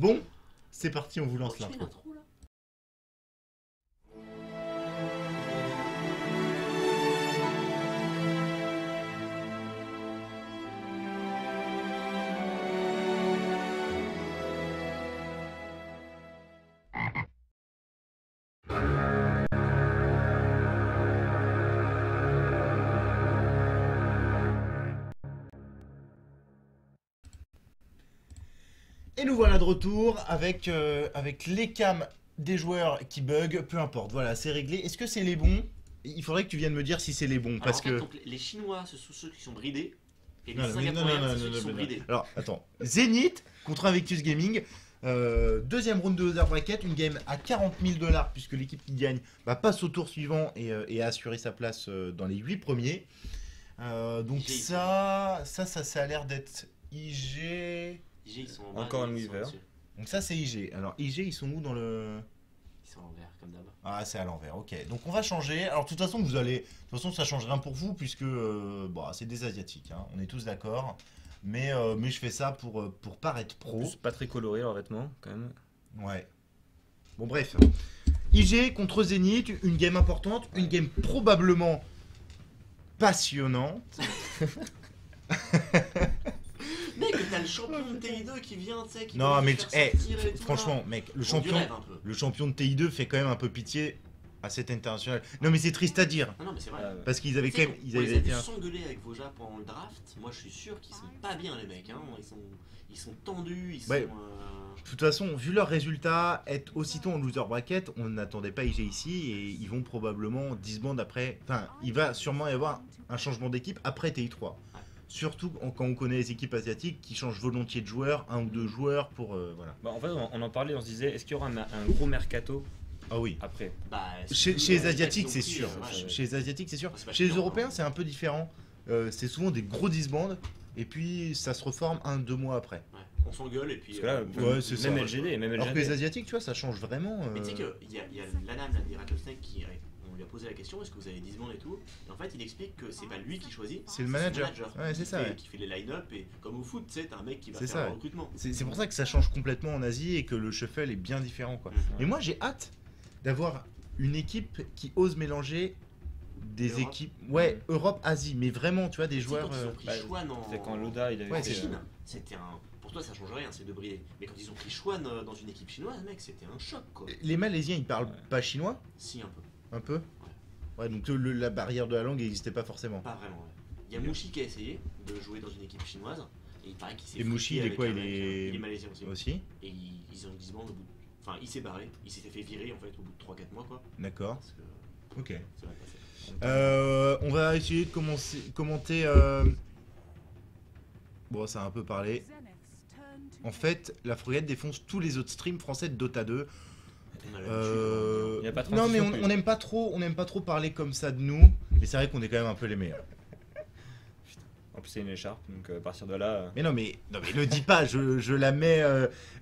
Bon, c'est parti, on vous lance l'intro. Et nous voilà de retour avec, avec les cams des joueurs qui bug, peu importe, voilà, c'est réglé. Est-ce que c'est les bons? Il faudrait que tu viennes me dire si c'est les bons. Alors, parce en fait, que... donc, les Chinois, ce sont ceux qui sont bridés, et les Singapouriens, ceux qui sont bridés. Alors, attends, Zenith contre Invictus Gaming, deuxième round de Hazard Bracket, une game à 40 000 $, puisque l'équipe qui gagne passe au tour suivant et a assuré sa place dans les 8 premiers. Donc ça a l'air d'être IG... IG, ils sont en bas, encore un Weaver. Donc ça c'est IG. Alors IG, ils sont où dans le... Ils sont à l'envers comme d'hab. Ah c'est à l'envers, ok. Donc on va changer. Alors de toute façon vous allez... De toute façon ça change rien pour vous puisque bah, c'est des asiatiques, hein. On est tous d'accord. Mais je fais ça pour paraître pro. C'est pas très coloré leurs vêtements quand même. Ouais. Bon bref. IG contre Zenith, une game importante, une game probablement passionnante. Mec, t'as le champion de TI2 qui vient, tu sais, qui... Non, mais hey, franchement, mec, le champion de TI2 fait quand même un peu pitié à cette internationale. Non, mais c'est triste à dire. Non, mais c'est vrai. Parce qu'ils avaient quand même... Ils avaient s'engueuler avec Voja pendant le draft. Moi, je suis sûr qu'ils sont pas bien, les mecs. Hein. Ils sont tendus, ils sont... De toute façon, vu leurs résultats, être aussitôt en loser bracket, on n'attendait pas IG ici. Et ils vont probablement 10 bandes après... Enfin, il va sûrement y avoir un changement d'équipe après TI3. Surtout quand on connaît les équipes asiatiques qui changent volontiers de joueurs, un ou deux joueurs pour... voilà. Bah, en fait, on en parlait, on se disait, est-ce qu'il y aura un gros mercato? Ah oui. Après chez les Asiatiques, c'est sûr. Chez les Asiatiques, c'est sûr. Chez les Européens, c'est un peu différent. C'est souvent des gros disbandes, et puis ça se reforme un, 2 mois après. Ouais. On s'engueule, et puis... même LGD, même LGD. Alors que les Asiatiques, tu vois, ça change vraiment. Mais tu sais qu'il y a l'anam, des Rattlesnake qui... lui a posé la question, est-ce que vous avez 10 bandes et tout, et en fait il explique que c'est pas lui qui choisit, c'est le manager, ouais, c'est ça, qui fait les line-up, et comme au foot, tu sais, t'as un mec qui va faire le recrutement. C'est pour ça que ça change complètement en Asie et que le shuffle est bien différent, quoi. Et moi j'ai hâte d'avoir une équipe qui ose mélanger des équipes, ouais, Europe, Asie, mais vraiment, tu vois, des joueurs. C'est quand Loda il avait fait Chine, c'était un... Pour toi, ça change rien, c'est de briller. Mais quand ils ont pris Schwann dans une équipe chinoise, mec, c'était un choc, quoi. Les Malaisiens, ils parlent pas chinois? Si, un peu. Un peu? Ouais, donc la barrière de la langue n'existait pas forcément. Pas vraiment, ouais. Il y a Mushi qui a essayé de jouer dans une équipe chinoise. Et il paraît qu'il s'est... Et Mushi, il est quoi? Il est malaisien aussi. Et ils ont 10 bandes au bout de... Enfin, il s'est barré. Il s'était fait virer, en fait, au bout de 3-4 mois, quoi. D'accord. Ok. On va essayer de commenter... Bon, ça a un peu parlé. En fait, la frégate défonce tous les autres streams français de Dota 2. Non mais on n'aime pas trop, parler comme ça de nous, mais c'est vrai qu'on est quand même un peu les meilleurs. En plus c'est une écharpe, donc à partir de là... Mais non mais, le dis pas, je la mets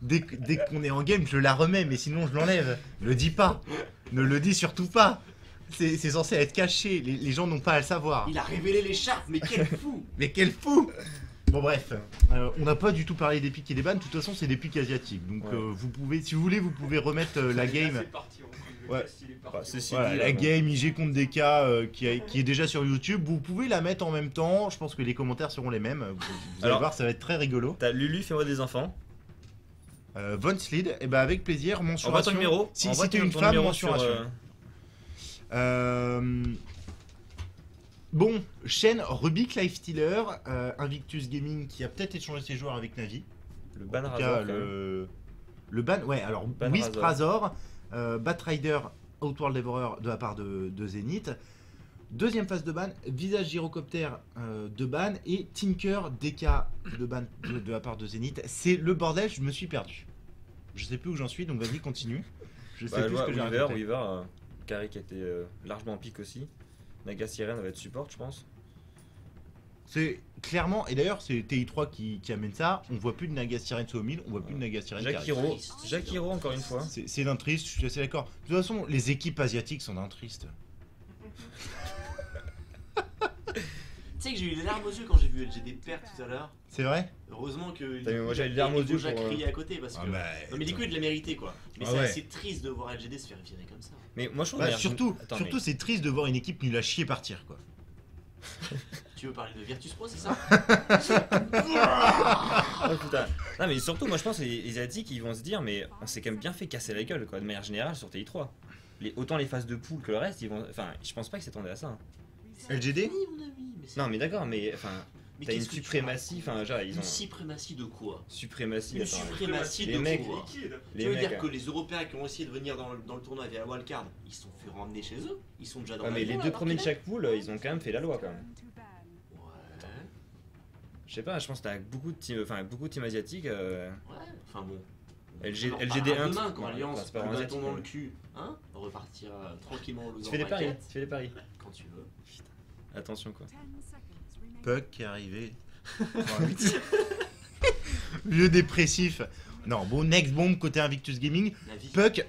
dès qu'on est en game, je la remets, mais sinon je l'enlève. Le dis pas, ne le dis surtout pas. C'est censé être caché, les gens n'ont pas à le savoir. Il a révélé l'écharpe, mais quel fou. Mais quel fou. Bon bref, on n'a pas du tout parlé des pics et des bans, de toute façon c'est des pics asiatiques, donc ouais. Vous pouvez, si vous voulez, vous pouvez remettre la game. C'est parti, ouais. Voilà, la game IG contre DK qui est déjà sur YouTube, vous pouvez la mettre en même temps, je pense que les commentaires seront les mêmes, vous allez voir, ça va être très rigolo. T'as Lulu, fais-moi des enfants. Von Slid, et bah avec plaisir, mensuration. Envoie ton numéro. Si t'es une femme, mensuration. Bon, chaîne Rubik Lifestealer, Invictus Gaming qui a peut-être échangé ses joueurs avec Na'Vi. Le ban Razor. Le ban, ouais, alors Wisp Razor, Batrider, Outworld Devourer de la part de Zenith. Deuxième phase de ban, Visage Gyrocopter de ban et Tinker DK de ban de la part de Zenith. C'est le bordel, je me suis perdu. Je sais plus où j'en suis, donc vas-y, continue. Je sais plus ce que j'ai raconté. Weaver, Carrie qui était largement en pique aussi. Naga Siren va être support, je pense. C'est clairement, et d'ailleurs c'est TI3 qui amène ça, on voit plus de Naga Siren sur 1000, on voit plus de Naga Siren. Jakiro encore une fois. C'est d'un triste, je suis assez d'accord. De toute façon, les équipes asiatiques sont d'un triste. Tu sais que j'ai eu les larmes aux yeux quand j'ai vu LGD perdre tout à l'heure. C'est vrai. Heureusement que. Moi j'ai les larmes aux yeux. J'ai crié à côté parce que. Non mais du coup il l'a mérité quoi. Mais c'est assez triste de voir LGD se faire virer comme ça. Mais moi je trouve. Surtout c'est triste de voir une équipe nulle à chier partir quoi. Tu veux parler de Virtus Pro, c'est ça? Oh putain. Non mais surtout moi je pense les Asiatiques ils vont se dire mais on s'est quand même bien fait casser la gueule quoi de manière générale sur TI3. Autant les phases de poule que le reste ils vont. Enfin je pense pas qu'ils s'attendaient à ça. Hein. LGD? Non mais d'accord mais enfin. T'as une suprématie, enfin genre ils ont... Une suprématie de quoi? Suprématie, attends, une suprématie de quoi? Tu veux dire que les Européens qui ont essayé de venir dans le tournoi via la wildcard, ils se sont fait ramener chez eux? Ils sont déjà dans la... Ouais mais les deux premiers de chaque poule, ils ont quand même fait la loi quand même. Ouais... Je sais pas, je pense que t'as beaucoup de teams, enfin beaucoup de teams asiatiques... Ouais, enfin bon... LGD1, demain quand Alliance, c'est pas un bâton dans le cul, hein? On repartira tranquillement aux... Tu fais des paris, tu fais des paris. Quand tu veux. Attention quoi. Puck qui est arrivé. Vieux dépressif. Non, bon, next bomb côté Invictus Gaming. Na'Vi. Puck,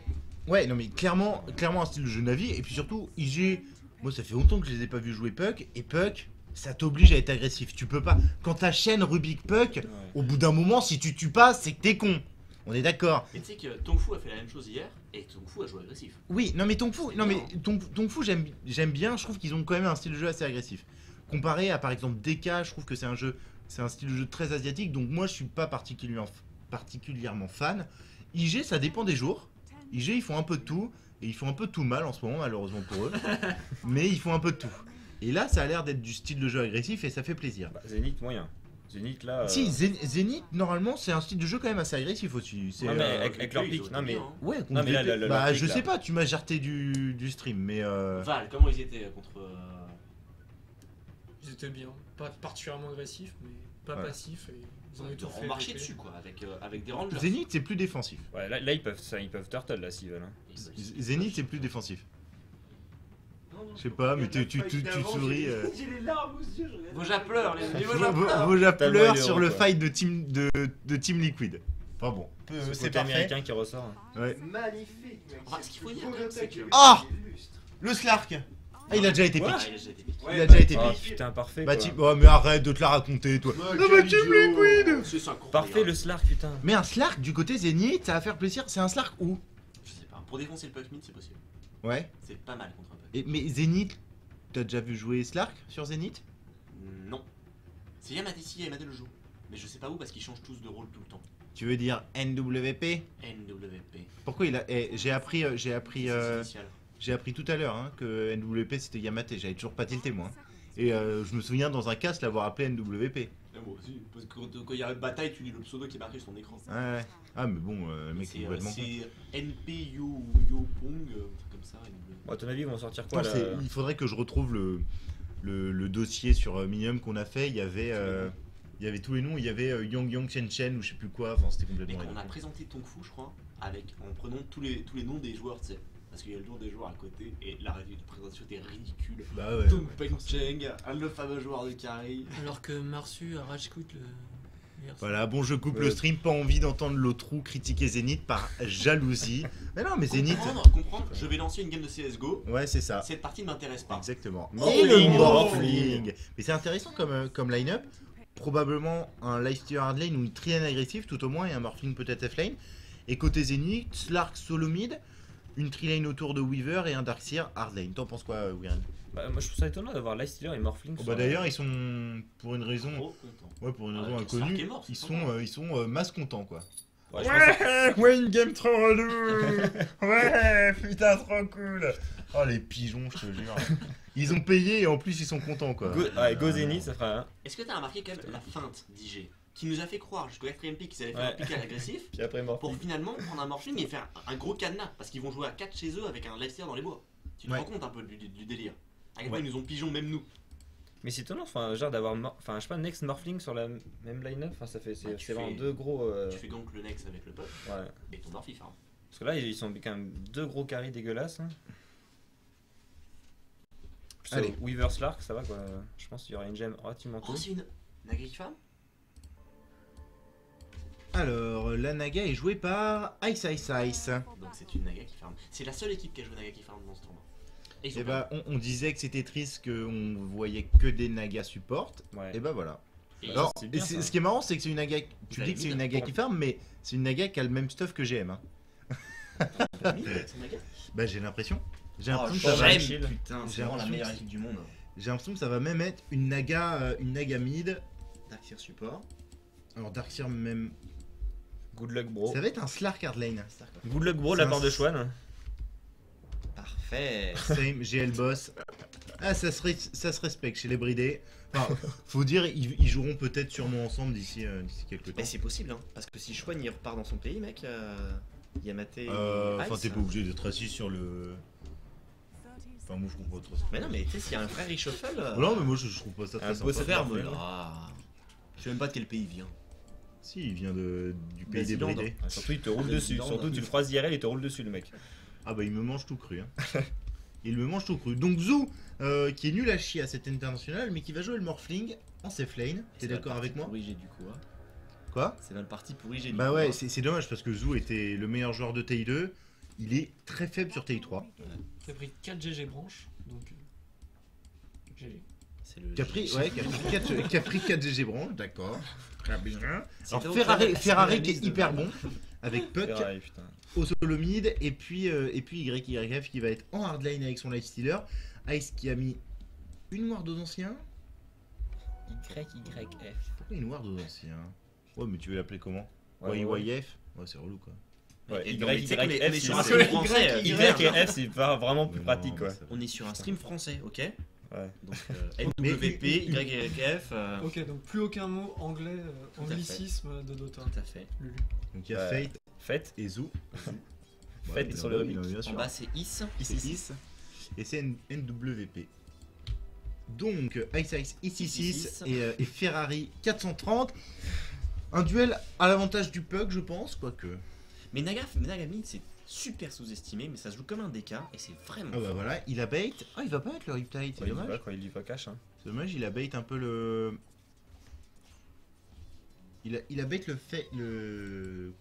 ouais, non mais clairement un style de jeu Na'Vi. Et puis surtout, IG, moi ça fait longtemps que je les ai pas vus jouer Puck. Et Puck, ça t'oblige à être agressif. Tu peux pas. Quand t'achènes Rubik Puck, ouais. Au bout d'un moment, si tu tues pas, c'est que t'es con. On est d'accord. Mais tu sais que Tong Fu a fait la même chose hier et Tong Fu a joué agressif. Oui, non mais Tong Fu, j'aime bien. Je trouve qu'ils ont quand même un style de jeu assez agressif. Comparé à par exemple DK, je trouve que c'est un style de jeu très asiatique, donc moi je suis pas particulièrement fan. IG, ça dépend des jours. IG, ils font un peu de tout, et ils font un peu de tout mal en ce moment, malheureusement pour eux, mais ils font un peu de tout. Et là, ça a l'air d'être du style de jeu agressif et ça fait plaisir. Bah, Zenith, moyen. Zenith là. Si, Zenith, normalement, c'est un style de jeu quand même assez agressif aussi. Non, mais avec leur pic, non mais. Ouais, non, mais là, bah, je sais pas, tu m'as jarté du stream, mais. Val, comment ils étaient contre. Ils étaient bien, pas particulièrement agressifs, mais pas passifs. Et ils ont eu tout fait. On marchait dessus quoi, avec des rangers. Zenith c'est plus défensif. Ouais, là ils peuvent turtle là s'ils veulent. Hein. Zenith c'est plus défensif. Je sais pas, mais tu souris. J'ai les larmes aux yeux, je regarde. Voja pleure, les Voja pleure sur le fight de Team Liquid. Enfin bon, c'est pas américain qui ressort. Ouais. Magnifique. Ce qu'il faut dire, c'est que. Ah, le Slark. Ah, il a déjà été pique. Il a déjà été pique. Putain, parfait. Bah, oh, mais arrête de te la raconter, toi. Non, mais tu me Liquid. C'est ça, parfait le Slark, putain. Mais un Slark du côté Zenith, ça va faire plaisir. C'est un Slark où? Je sais pas. Pour défoncer le Puck Mid, c'est possible. Ouais. C'est pas mal contre un Puck. Mais Zenith, t'as déjà vu jouer Slark sur Zenith? Non. C'est Yamateh et Yamateh le joue. Mais je sais pas où parce qu'ils changent tous de rôle tout le temps. Tu veux dire NWP? NWP. Pourquoi il a. J'ai appris tout à l'heure hein, que NWP c'était Yamateh, j'avais toujours pas tilté moi. Et je me souviens dans un casque l'avoir appelé NWP. Ah, moi aussi, parce que quand il y a une bataille, tu lis le pseudo qui est marqué sur ton écran. Ah, ouais. Ah mais bon, le mec c'est complètement. C'est NP Yo Yo Pong, comme ça. Bon, à ton avis, ils vont sortir quoi? Attends, là... Il faudrait que je retrouve le dossier sur Minium qu'on a fait. Il y avait tous les noms, il y avait Yang Yang Chen Chen ou je sais plus quoi, enfin c'était complètement. On a présenté Tong Fu, je crois, en prenant tous les noms des joueurs, tu sais. Parce qu'il y a le nom des joueurs à côté et la présentation était ridicule. Bah ouais. Tom Peng Cheng, le fameux joueur de carry. Alors que Marsu a rage quit le. Voilà, bon, je coupe le stream, pas envie d'entendre l'autre critiquer Zenith par jalousie. Mais non, mais Zenith. Comprendre, je vais lancer une game de CSGO. Ouais, c'est ça. Cette partie ne m'intéresse pas. Exactement. Et le Morphling. Mais c'est intéressant comme line-up. Probablement un Lifestealer hard lane ou une triane agressive, tout au moins, et un Morphling peut-être F-lane. Et côté Zenith, Slark solo mid. Une trilane autour de Weaver et un Dark Seer hardlane. T'en penses quoi, Weaver? Bah, moi je trouve ça étonnant d'avoir Lifestealer et Morphling. Oh, bah d'ailleurs ils sont pour une raison, ouais, pour une raison inconnue, mort, ils sont masse contents quoi. Ouais, ouais, une game trop relou. Ouais, putain trop cool. Oh les pigeons, je te jure. Ils ont payé et en plus ils sont contents quoi. Go Zenith, ça fera. Est-ce que t'as remarqué quand même la feinte d'IG? Qui nous a fait croire jusqu'au 4ème pick qu'ils allaient faire un pick à l'agressif pour finalement prendre un Morphling et faire un gros cadenas parce qu'ils vont jouer à 4 chez eux avec un Lifestealer dans les bois. Tu te rends compte un peu du délire? À quel point ils nous ont pigeons, même nous. Mais c'est étonnant, enfin, genre d'avoir, enfin, je sais pas, Nex Morphling sur la même line-up, enfin, ça fait, c'est vraiment deux gros. Tu fais gank le Nex avec le Puck et ton Morphif. Hein. Parce que là, ils sont quand même deux gros carrés dégueulasses. Hein. Allez, Weaver Slark, ça va quoi. Je pense qu'il y aura une gemme relativement tôt. Oh, c'est une agri femme. Alors, la Naga est jouée par iceiceice. Donc c'est une Naga qui farm. C'est la seule équipe qui a joué Naga qui farm dans ce tournoi. Et bah, on disait que c'était triste qu'on voyait que des Naga support. Ouais. Et bah voilà. Et alors, bien, et ce qui est marrant, c'est que c'est une Naga. Tu dis que c'est une Naga qui farm, mais c'est une Naga qui a le même stuff que GM. Hein. Bah, j'ai l'impression. J'ai l'impression que c'est vraiment la meilleure équipe du monde. J'ai l'impression que ça va même être une Naga mid, Dark Seer support. Alors Dark Seer même. Good luck bro. Ça va être un Slark hard lane. Good luck bro, la part de Schwann. Parfait. Same, GL boss. Ah, ça se respecte chez les bridés. Enfin, faut dire, ils joueront peut-être sûrement ensemble d'ici quelques temps. Mais c'est possible, hein, parce que si Schwann il repart dans son pays, mec, Yamateh. Enfin, t'es pas obligé d'être assis sur le. Enfin, moi je trouve pas trop ça. Mais non, mais tu sais, s'il y a un vrai reshuffle. Non, mais moi je trouve pas ça très sympa. Je sais même pas de quel pays il vient. Si, il vient du pays des bridés. Surtout, il te roule dessus. Surtout, tu le phrases IRL et te roule dessus, le mec. Ah, bah, il me mange tout cru. Hein. Il me mange tout cru. Donc, Zhou, qui est nul à chier à cet international, mais qui va jouer le Morphling en safe lane. T'es d'accord avec moi? Oui, j'ai du coup. Quoi? C'est mal parti pour IG. Bah, ouais, c'est dommage parce que Zhou était le meilleur joueur de TI2. Il est très faible sur TI3. T'as pris 4 GG branches. Donc, GG. Qui a pris 4 GG branches, d'accord. Alors Ferrari qui est hyper bon avec Puck au solo mid et puis YYF qui va être en hard lane avec son Lifestealer. Ice qui a mis une ward aux anciens. YYF. Pourquoi une ward aux anciens? Ouais mais tu veux l'appeler comment? YYF. Ouais c'est relou quoi. Ouais, YYF sur un stream français. YF c'est pas vraiment plus pratique quoi. On est sur un stream français, ok? Ouais. Donc NWP, YRKF. Ok, donc plus aucun mot anglais, anglicisme de Dota. Tout à fait. Lulu. Donc il y a Fate et Zhou. Fate sur le Rubik. En bas c'est iceiceice. Et c'est NWP. Donc iceiceice et Ferrari 430. Un duel à l'avantage du Puck, je pense, quoique. Mais Nagami, c'est super sous-estimé, mais ça se joue comme un DK et c'est vraiment. Ah bah voilà, il a bait. Ah, il va pas être le Riptide, c'est dommage. Il va quand il lui va cash. Hein. C'est dommage, il a bait un peu le. Il a bait le fait. Le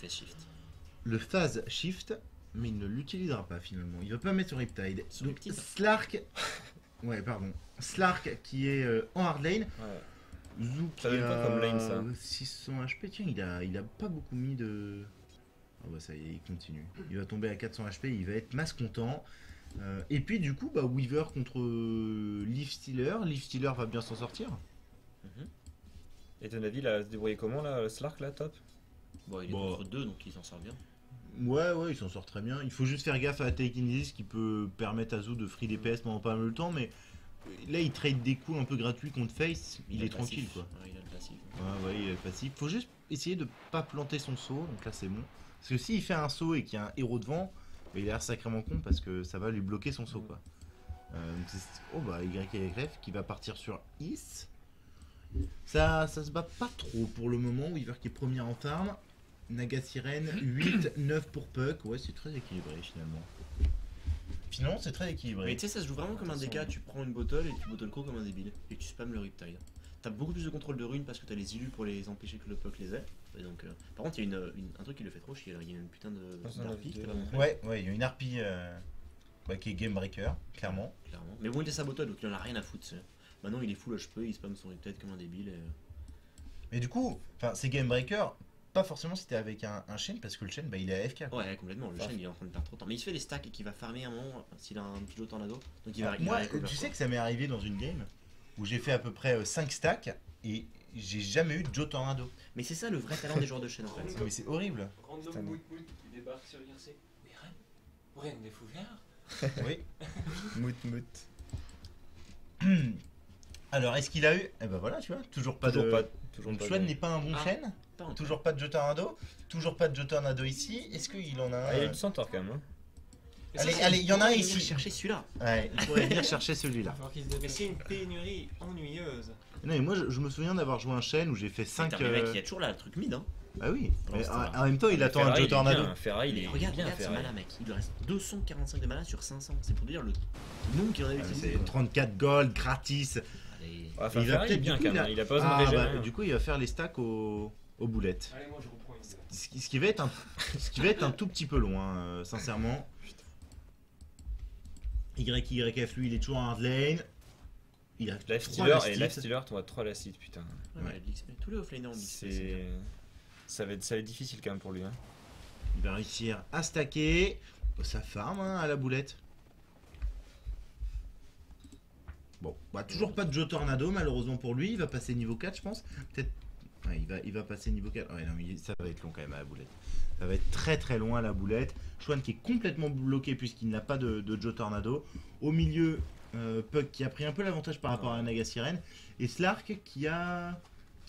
phase shift. Le phase shift, mais il ne l'utilisera pas finalement. Il va pas mettre sur Riptide. Donc Slark. Ouais, pardon. Slark qui est en hard lane. Ouais. Zhou qui a comme lane, ça. 600 HP. Tiens, il a pas beaucoup mis de. Ah bah ça y est, il continue. Il va tomber à 400 HP, il va être masse content. Et puis du coup, bah, Weaver contre Lifestealer. Lifestealer va bien s'en sortir. Et ton avis, il a se débrouillé comment là, Slark là, top? Bon, il est contre 2, donc il s'en sort bien. Ouais, il s'en sort très bien. Il faut juste faire gaffe à Takenis qui peut permettre à Zhou de free DPS pendant pas mal de temps, mais là, il trade des coups un peu gratuits contre Face. Il est tranquille, quoi. Ouais, il a le passif. Ouais, il a le passif. Faut juste essayer de pas planter son saut, donc là, c'est bon. Parce que s'il fait un saut et qu'il y a un héros devant, bah, il a l'air sacrément con parce que ça va lui bloquer son saut quoi. Donc oh bah YLF qui va partir sur Is. Ça se bat pas trop pour le moment. Weaver qui est premier en farm. Naga Siren 8, 9 pour Puck. Ouais c'est très équilibré finalement. Finalement c'est très équilibré. Mais tu sais ça se joue vraiment comme un DK. Tu prends une bottle et tu bottle co comme un débile. Et tu spams le Riptide. T'as beaucoup plus de contrôle de runes parce que t'as les illus pour les empêcher que le Puck les ait. Et donc, par contre, il y a un truc qui le fait trop chier. Il y a une putain d'harpie que t'as pas montré. Ouais, il y a une harpie qui est game breaker, clairement. Mais bon, il était saboteur donc il en a rien à foutre. Maintenant, il est full HP, il spam son peut-être comme un débile. Mais du coup, c'est game breaker, pas forcément si t'es avec un Shen parce que le Shen il est AFK. Quoi. Ouais, complètement. Le Shen il est en train de perdre trop de temps. Mais il se fait les stacks et qu'il va farmer un moment s'il a un petit lot tornado. Donc il va tu sais que ça m'est arrivé dans une game où j'ai fait à peu près 5 stacks et j'ai jamais eu de Joe Tornado. Mais c'est ça le vrai talent des joueurs de chaîne en fait. Mais c'est horrible. Random Mout qui débarque sur l'IRC. Mais Rennes des Fouverts. Oui. Mout. Alors est-ce qu'il a eu? Eh ben voilà tu vois, toujours pas de... Schwann n'est pas un bon chêne. Toujours pas de Joe Tornado. Toujours pas de Joe Tornado ici. Est-ce qu'il en a un? Il a eu le centaure quand même. Allez, il y en a un ici. Chercher celui-là. Ouais, il pourrait venir chercher celui-là. Mais c'est une pénurie ennuyeuse. Non, mais moi je me souviens d'avoir joué un Shen où j'ai fait 5. Putain, mais mec, il y a toujours là le truc mid, hein. Bah oui. Mais en même temps, il attend un Joe Tornado. Ferrari, il est regarde ce mana, mec. Il lui reste 245 de mana sur 500. C'est pour dire le nombre qu'il en a utilisé. C'est 34 gold gratis. Allez. Il va peut-être bien, quand même. Il a pas besoin de régénérer. Du coup, il va faire les stacks aux boulettes. Allez, moi je reprends une. Ce qui va être un tout petit peu loin, sincèrement. YYF, lui, il est toujours en hard lane. Il a Lifestealer et Lifestealer, t'en as 3 lacides, putain. Ouais, ouais. Mais tous les offlane en BXP, ça va être difficile quand même pour lui. Hein. Il va réussir à stacker. Ça farm hein, à la boulette. Bon, bah, toujours pas de Joe Tornado, malheureusement pour lui. Il va passer niveau 4, je pense. Peut-être. Ouais, il va passer niveau 4. Ouais, non, mais ça va être long quand même à la boulette. Ça va être très très loin à la boulette. Schwann qui est complètement bloqué puisqu'il n'a pas de Joe Tornado. Au milieu, Puck qui a pris un peu l'avantage par rapport à Naga Siren. Et Slark qui a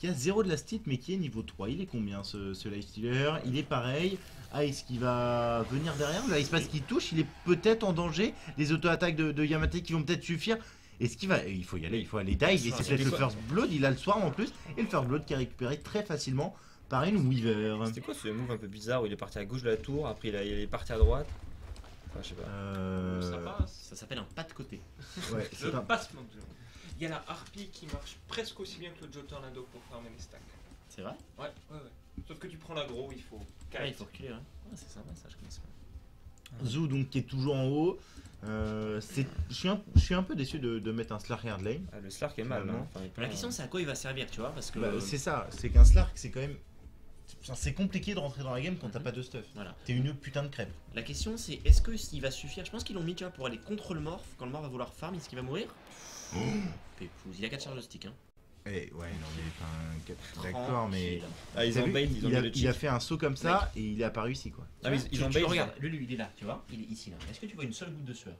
0 de la stit mais qui est niveau 3. Il est combien ce Lifestealer? Il est pareil. Ice qui va venir derrière. Là, il se passe qu'il touche. Il est peut-être en danger. Les auto-attaques de Yamateh qui vont peut-être suffire. Est-ce qu'il va... Il faut y aller, il faut aller dive. Et c'est peut-être le first blood, il a le soir en plus. Et le first blood qui est récupéré très facilement par une Weaver. C'était quoi ce move un peu bizarre où il est parti à gauche de la tour, après il est parti à droite? Enfin, je sais pas. Ça s'appelle un pas de côté. Ouais, le passement de... Il y a la harpie qui marche presque aussi bien que le Joe Tornado pour farmer les stacks. C'est vrai? Ouais. Sauf que tu prends l'aggro, il faut... Ouais, il faut reculer, hein. Ouais, c'est sympa ça, je connais ça. Zhou donc qui est toujours en haut. Je suis un peu déçu de mettre un Slark hard lane. Ah, le Slark est mal. Hein. Enfin, la question c'est à quoi il va servir, tu vois, parce que. Bah, c'est ça, c'est qu'un Slark c'est quand même. C'est compliqué de rentrer dans la game quand t'as pas de stuff. Voilà. T'es une putain de crêpe. La question c'est est-ce que s'il va suffire. Je pense qu'ils l'ont mis tu vois, pour aller contre le morph. Quand le morph va vouloir farm, est-ce qu'il va mourir? Pépouze. Il a 4 charges de stick. Hein. Et ouais, non, mais d'accord, mais. Ah, il a fait un saut comme ça et il a pas réussi quoi. Ah, mais ils ont bail. Regarde, lui, il est là, tu vois, il est ici là. Est-ce que tu vois une seule goutte de sueur?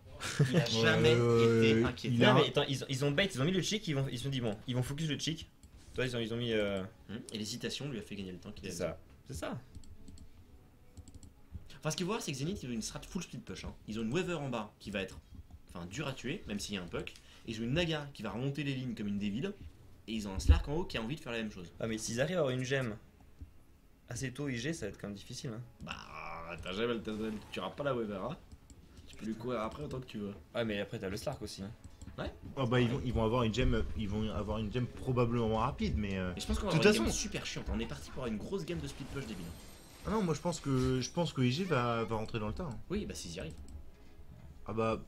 Il a jamais été inquiété. Non, mais attends, ils ont bait, ils ont mis le chic, ils se sont dit bon, ils vont focus le chic. Toi, ils ont mis. Et l'hésitation lui a fait gagner le temps qu'il a. C'est ça. C'est ça. Enfin, ce qu'il faut voir, c'est que Zenith, ils ont une strat full split push. Hein. Ils ont une Weaver en bas qui va être dur à tuer, même s'il y a un Puck. Ils ont une Naga qui va remonter les lignes comme une débile. Et ils ont un Slark en haut qui a envie de faire la même chose. Ah mais s'ils arrivent à avoir une gemme assez tôt IG, ça va être quand même difficile hein. Bah ta gemme tu auras pas la Weaver hein. Tu peux lui courir après autant que tu veux. Ah mais après t'as le Slark aussi hein. Ouais. Oh bah ils vont avoir une gemme, ils vont avoir une gemme probablement rapide mais et je pense qu'on va avoir une gemme super chiante. On est parti pour avoir une grosse game de split push débile. Ah non moi je pense que IG va rentrer dans le tas. Hein. Oui bah s'ils y arrivent. Ah bah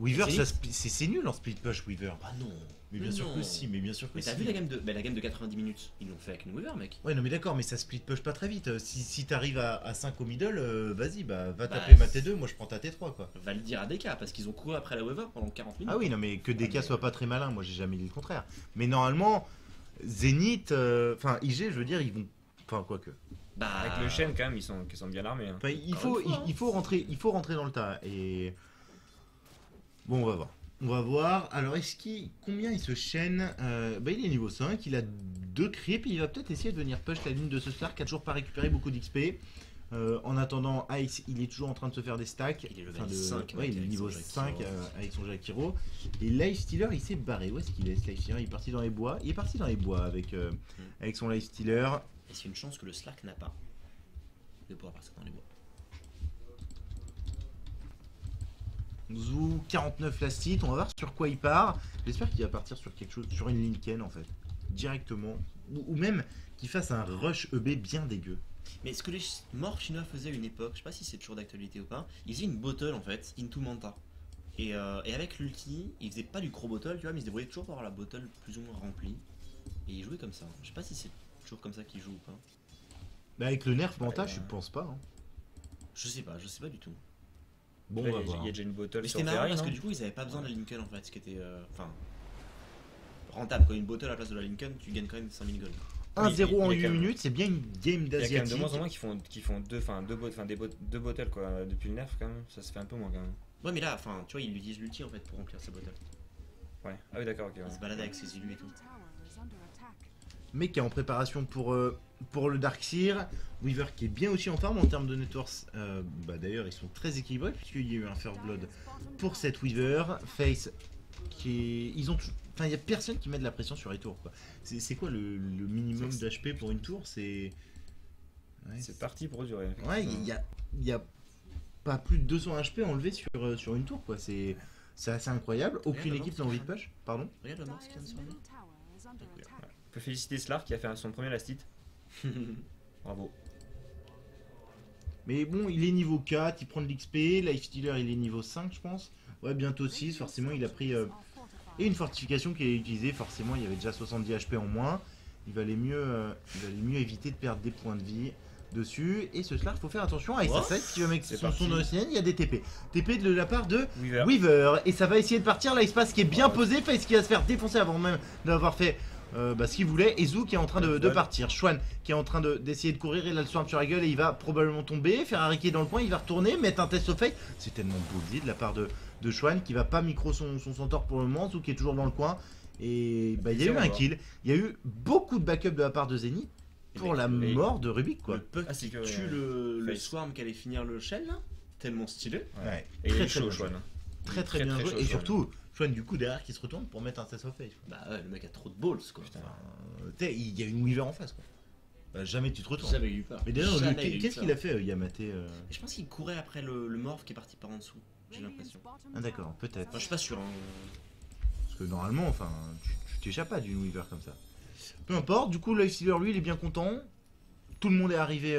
Weaver, c'est nul en split push Weaver. Ah non. Mais bien sûr que si, mais bien sûr que si. Mais t'as vu la game de 90 minutes, ils l'ont fait avec une Weaver mec. Ouais non mais d'accord, mais ça split push pas très vite. Si t'arrives à 5 au middle, vas-y, va taper ma T2, moi je prends ta T3 quoi. Va le dire à DK, parce qu'ils ont couru après la Weaver pendant 40 minutes. Ah oui, non mais que DK soit pas très malin, moi j'ai jamais dit le contraire. Mais normalement, Zenith, enfin IG je veux dire, ils vont... Enfin quoi que... Bah... Avec le chaîne quand même, ils sont bien armés. Hein. Il faut rentrer dans le tas et... Bon, on va voir. On va voir. Alors, combien il se chaîne il est niveau 5, il a 2 creeps. Il va peut-être essayer de venir push la ligne de ce Slark qui a toujours pas récupéré beaucoup d'XP. En attendant, Ice, il est toujours en train de se faire des stacks. Il est level 5. Ouais, il est niveau 5 avec son Jakiro. Et Lifestealer, il s'est barré. Où est-ce qu'il est, Lifestealer? Il est parti dans les bois. Il est parti dans les bois avec son Lifestealer. Et c'est une chance que le Slark n'a pas de pouvoir partir dans les bois. Zou, 49 lastite, on va voir sur quoi il part. J'espère qu'il va partir sur quelque chose, sur une Linken en fait, directement. Ou même qu'il fasse un rush EB bien dégueu. Mais ce que les morts chinois faisaient à une époque, je sais pas si c'est toujours d'actualité ou pas, ils faisaient une bottle en fait, into manta. Et avec l'ulti, ils faisaient pas du gros bottle, tu vois, mais ils se débrouillaient toujours pour avoir la bottle plus ou moins remplie. Et ils jouaient comme ça, je sais pas si c'est toujours comme ça qu'ils jouent ou pas. Bah avec le nerf manta, je pense pas. Hein. Je sais pas du tout. Bon, là, il y a déjà une bottle sur terrain, parce que du coup ils avaient pas besoin de la Linken en fait, ce qui était rentable. Quand une bottle à la place de la Linken, tu gagnes quand même 5000 gold. 1-0 en 8 minutes, c'est bien une game d'asiatique. Il y a quand même de moins en moins qui font deux bottles quoi, depuis le nerf quand même, ça se fait un peu moins quand même. Ouais mais là, enfin tu vois, ils utilisent l'ulti en fait pour remplir ces bottles. Ouais, ah oui d'accord, ok. Ils se baladent avec ses élus et tout. Mais qui est en préparation pour le Dark Seer. Weaver qui est bien aussi en farm en termes de networks. D'ailleurs, ils sont très équilibrés puisqu'il y a eu un First Blood pour cette Weaver. Face qui est... Enfin, il n'y a personne qui met de la pression sur les tours. C'est quoi le minimum d'HP pour une tour? C'est... Ouais, c'est parti pour durer. Ouais, il n'y a pas plus de 200 HP enlevés sur une tour. C'est assez incroyable. Aucune équipe n'a envie de push. Pardon? Regarde la mort qui vient de sortir. On peut féliciter Slark qui a fait son premier lastite. Bravo. Mais bon, il est niveau 4, il prend de l'XP. Lifestealer, il est niveau 5, je pense. Ouais, bientôt 6, forcément, il a pris... et une fortification qui est utilisée, forcément, il y avait déjà 70 HP en moins. Il valait mieux éviter de perdre des points de vie dessus. Et ce Slark, il faut faire attention à iceiceice qui va mettre son OCN. Il y a des TP. TP de la part de Weaver. Et ça va essayer de partir. Là, Iceiceice qui est bien posé. Face qui va se faire défoncer avant même d'avoir fait... ce qu'il voulait. Et Zhou qui est en train de partir. Schwann qui est en train d'essayer de courir. Il a le swarm sur la gueule et il va probablement tomber. Ferrari qui est dans le coin, il va retourner, mettre un test au fake. C'est tellement bullseye de la part de Schwann qui va pas micro son centaure pour le moment. Zhou qui est toujours dans le coin. Et bah, il y a eu un kill. Il y a eu beaucoup de backup de la part de Zenith pour la mort de Rubik, quoi. Le Puck qui tue le swarm qui allait finir le shell là. Tellement stylé. Ouais. Et très, il est chaud, Schwann. Très bien joué. Et surtout, Schwann du coup derrière qui se retourne pour mettre un test of face. Bah ouais, le mec a trop de balls, quoi. Il y a une Weaver en face, quoi. Bah, jamais tu te retournes. J'avais eu peur. Mais d'ailleurs, qu'est-ce qu'il a fait, Yamateh Je pense qu'il courait après le morph qui est parti par en dessous, j'ai l'impression. Ah d'accord, peut-être. Enfin, je suis pas sûr. Hein. Parce que normalement, enfin, tu t'échappes pas d'une Weaver comme ça. Peu importe, du coup, Lifestealer, lui, il est bien content. Tout le monde est arrivé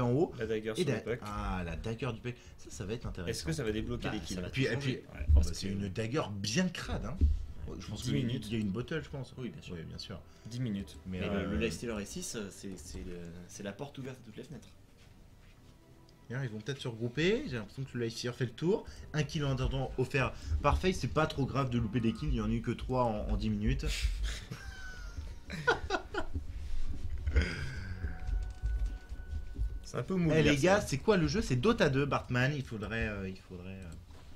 en haut. La dagger sur le pack. Ah, la dagger du pack. Ça va être intéressant. Est-ce que ça va débloquer des kills? Et puis ouais, c'est une dagger bien crade, hein. Ouais, je pense qu'il y a une bottle, je pense. Oui, bien sûr. Oui, bien sûr. 10 minutes. Mais le Lifestealer S6, c'est la porte ouverte à toutes les fenêtres. Ils vont peut-être se regrouper. J'ai l'impression que le Lifestealer fait le tour. Un kill en attendant offert par Face. C'est pas trop grave de louper des kills. Il n'y en a eu que 3 en 10 minutes. Un peu mouillé, les gars, c'est quoi le jeu? C'est Dota 2, Bartman. Il faudrait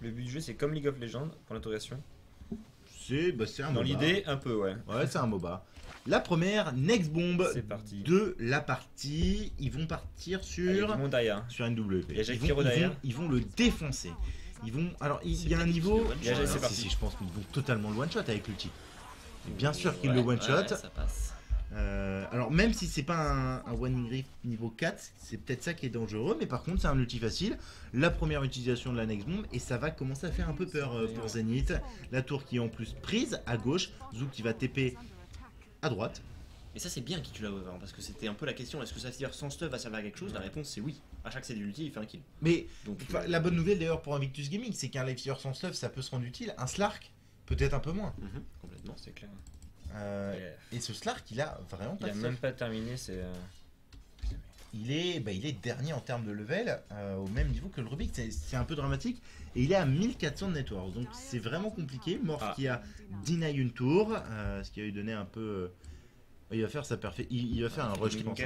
Le but du jeu, c'est comme League of Legends, pour l'interrogation. C'est un MOBA. Dans l'idée, un peu, ouais. Ouais, c'est un MOBA. La première, next bomb de la partie. Ils vont partir sur NWP. Il y a Jakiro derrière. Ils vont le défoncer. Alors, il y a un niveau. Si, je pense qu'ils vont totalement le one-shot avec l'ulti. Bien sûr qu'ils le one-shot. Ça passe. Alors même si c'est pas un one grip niveau 4, c'est peut-être ça qui est dangereux, mais par contre c'est un ulti facile. La première utilisation de la next bomb et ça va commencer à faire un peu peur pour Zenith. La tour qui est en plus prise à gauche, Zhou qui va TP à droite. Et ça c'est bien qu'il tue la Weaver, parce que c'était un peu la question, est-ce que ça tire sans stuff va servir à quelque chose? La réponse c'est oui, à chaque c'est de l'ulti il fait un kill. Mais donc, la bonne nouvelle d'ailleurs pour Invictus Gaming, c'est qu'un Lifestealer sans stuff ça peut se rendre utile, un Slark peut-être un peu moins. Complètement, c'est clair. Et ce Slark, il a vraiment pas. Il a même pas terminé. C'est. Il est dernier en termes de level, au même niveau que le Rubik. C'est un peu dramatique. Et il est à 1400 de network, donc c'est vraiment compliqué. Morph qui a deny une tour, ce qui a lui donné un peu. Il va faire sa perfection. Il va faire un rush, je pense.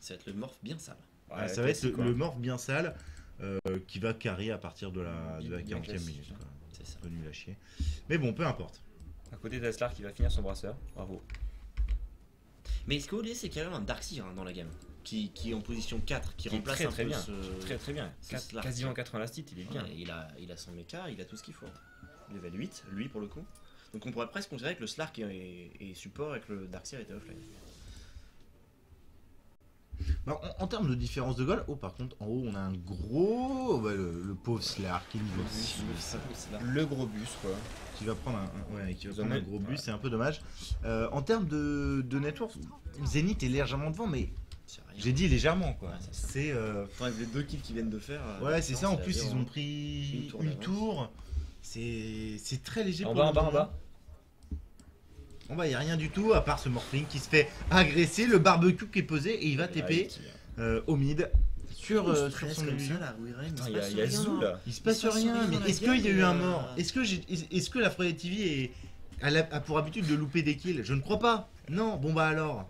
Ça va être le morph bien sale. Ouais, ça va être le morph bien sale qui va carrer à partir de la 40e minute. C'est ça. Un peu nul à chier. Mais bon, peu importe. À côté de Slark qui va finir son brasseur, bravo. Mais ce que vous voulez, c'est qu'il y a un Dark Seer dans la gamme qui est en position 4, qui remplace très, un très peu bien. Très bien. Quasiment 80 lastit, il est bien. Ouais, il a son mecha, il a tout ce qu'il faut. Level 8, lui pour le coup. Donc on pourrait presque considérer que le Slark est support et que le Dark Seer était offline. Bah, en termes de différence de goal, par contre en haut on a un gros, le pauvre Slark qui est niveau 6, le gros bus quoi. Qui va prendre un gros bus, c'est un peu dommage. En termes de network, Zenith est légèrement devant, mais j'ai dit légèrement quoi. Ouais, c'est enfin, les deux kills qu'ils viennent de faire. Ouais c'est ça, en plus ils ont pris une tour, c'est très léger. En bas. Bon bah il n'y a rien du tout à part ce Morphling qui se fait agresser, le barbecue qui est posé et il va TP au mid sur son illusion. Il y a Zhou là. Il se passe rien, mais est-ce qu'il y a eu un mort? Est-ce que la Friday TV a pour habitude de louper des kills? Je ne crois pas. Non, bon bah alors.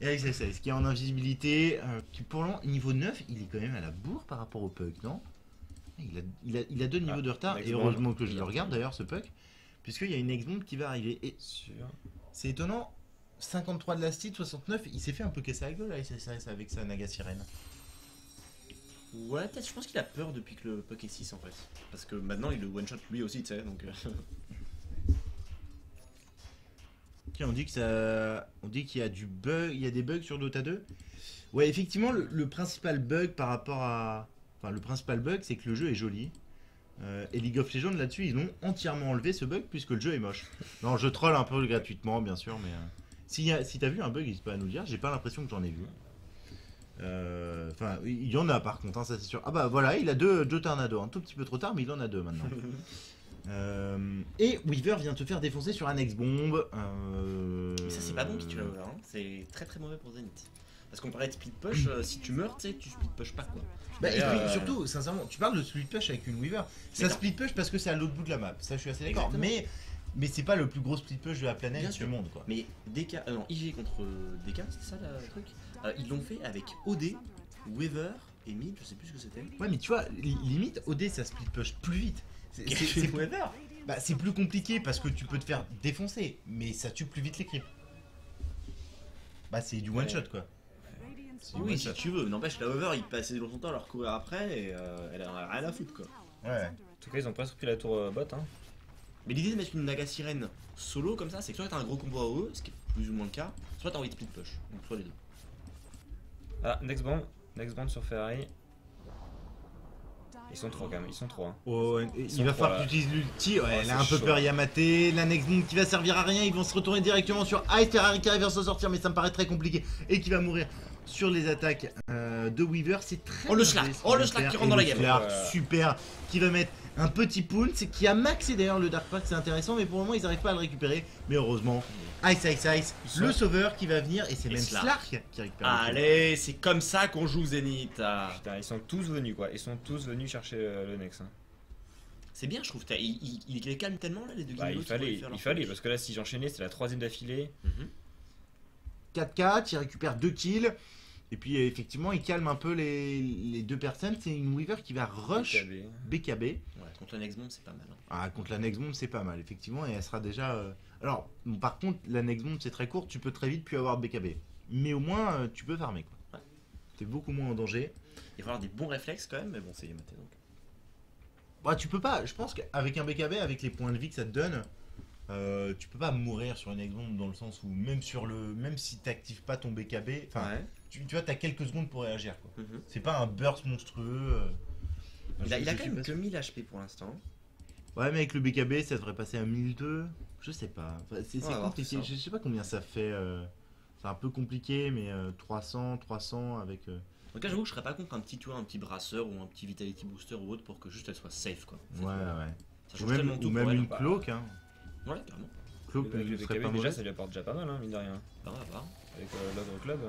Et iceiceice qui est en invisibilité, qui pour le niveau 9, il est quand même à la bourre par rapport au Puck, non? Il a 2 niveaux de retard et heureusement que je le regarde d'ailleurs ce Puck. Puisqu'il y a une ex-bombe qui va arriver. Et c'est étonnant, 53 de la stit, 69, il s'est fait un peu casser la gueule avec sa Naga Siren. Ouais, peut-être, je pense qu'il a peur depuis que le Puck est 6 en fait. Parce que maintenant il le one-shot lui aussi, tu sais, donc... Tiens, on dit qu'il y a du bug, il y a des bugs sur Dota 2. Ouais, effectivement, le principal bug par rapport à... Enfin, le principal bug, c'est que le jeu est joli. Et League of Legends là-dessus ils l'ont entièrement enlevé ce bug puisque le jeu est moche. Non je troll un peu gratuitement bien sûr mais si t'as vu un bug n'hésite pas à nous le dire, j'ai pas l'impression que j'en ai vu. Enfin, il y en a par contre, hein, ça c'est sûr. Ah bah voilà, il a deux tornados, un tout petit peu trop tard, mais il en a deux maintenant. Et Weaver vient te faire défoncer sur un ex-bombe. Mais ça c'est pas bon qui tue là, hein. C'est très très mauvais pour Zenith. Parce qu'on parlait de split push, si tu meurs, tu sais, tu split push pas quoi. Bah, et puis surtout, sincèrement, tu parles de split push avec une Weaver. Ça split push parce que c'est à l'autre bout de la map, ça je suis assez d'accord. Mais c'est pas le plus gros split push de la planète du monde quoi. Mais DK, non, IG contre DK, c'était ça le truc. Ils l'ont fait avec OD, Weaver et Mid, je sais plus ce que c'était. Ouais, mais tu vois, limite, OD ça split push plus vite. C'est Weaver. Bah, c'est plus compliqué parce que tu peux te faire défoncer, mais ça tue plus vite l'équipe. Bah, c'est du one shot quoi. Oui, si tu veux, n'empêche la Weaver il passait dans son temps à leur courir après et elle a rien à foutre quoi. Ouais. En tout cas, ils ont presque pris la tour bot hein. Mais l'idée de mettre une Naga Siren solo comme ça, c'est que soit t'as un gros combo à eux, ce qui est plus ou moins le cas, soit t'as envie de split push, donc soit les deux. Ah, next band sur Ferrari. Ils sont trop quand même, ils sont trop hein. Oh, il va falloir que tu utilises l'ulti, ouais, elle a un peu peur Yamateh, la next bomb qui va servir à rien, ils vont se retourner directement sur Ice, Ferrari qui arrive à s'en sortir mais ça me paraît très compliqué et qui va mourir sur les attaques de Weaver, c'est très... Oh le Slark, qui rentre dans la game. Super, qui va mettre un petit pool, qui a maxé d'ailleurs le Dark Pack, c'est intéressant mais pour le moment ils n'arrivent pas à le récupérer, mais heureusement... iceiceice, le sauveur qui va venir et c'est même Slark qui récupère. Allez, c'est comme ça qu'on joue Zenith. Putain, ils sont tous venus quoi, ils sont tous venus chercher le Nex. Hein. C'est bien je trouve, il les calme tellement là les deux gamins. Il fallait parce que là si j'enchaînais c'était la troisième d'affilée. 4-4, il récupère 2 kills. Et puis effectivement il calme un peu les deux personnes, c'est une Weaver qui va rush BKB. Ouais, contre la next bomb c'est pas mal. Hein. Ah, contre la next bomb c'est pas mal effectivement et elle sera déjà... Alors, bon, par contre, la next bomb c'est très court, tu peux très vite plus avoir BKB. Mais au moins, tu peux farmer quoi. Ouais. T'es beaucoup moins en danger. Il va falloir des bons réflexes quand même, mais bon, c'est Yamateh donc. Bah, tu peux pas, je pense qu'avec un BKB, avec les points de vie que ça te donne, tu peux pas mourir sur une next bomb dans le sens où même sur le, même si t'actives pas ton BKB, enfin, tu vois, t'as quelques secondes pour réagir quoi. C'est pas un burst monstrueux. Il a quand même que 1000 HP pour l'instant. Ouais, mais avec le BKB, ça devrait passer à 1002. Je sais pas, enfin, c'est compliqué, je sais pas combien ça fait, c'est un peu compliqué mais 300 avec... En tout cas j'avoue que je serais pas contre un petit tour, un petit brasseur ou un petit vitality booster ou autre pour que juste elle soit safe quoi. Ouais ouais, ça change tellement tout pour elle. Ou même une cloque hein. Ouais carrément. Cloque avec le BKB déjà ça lui apporte déjà pas mal hein mine de rien. Bah on va voir. Avec l'ogre club.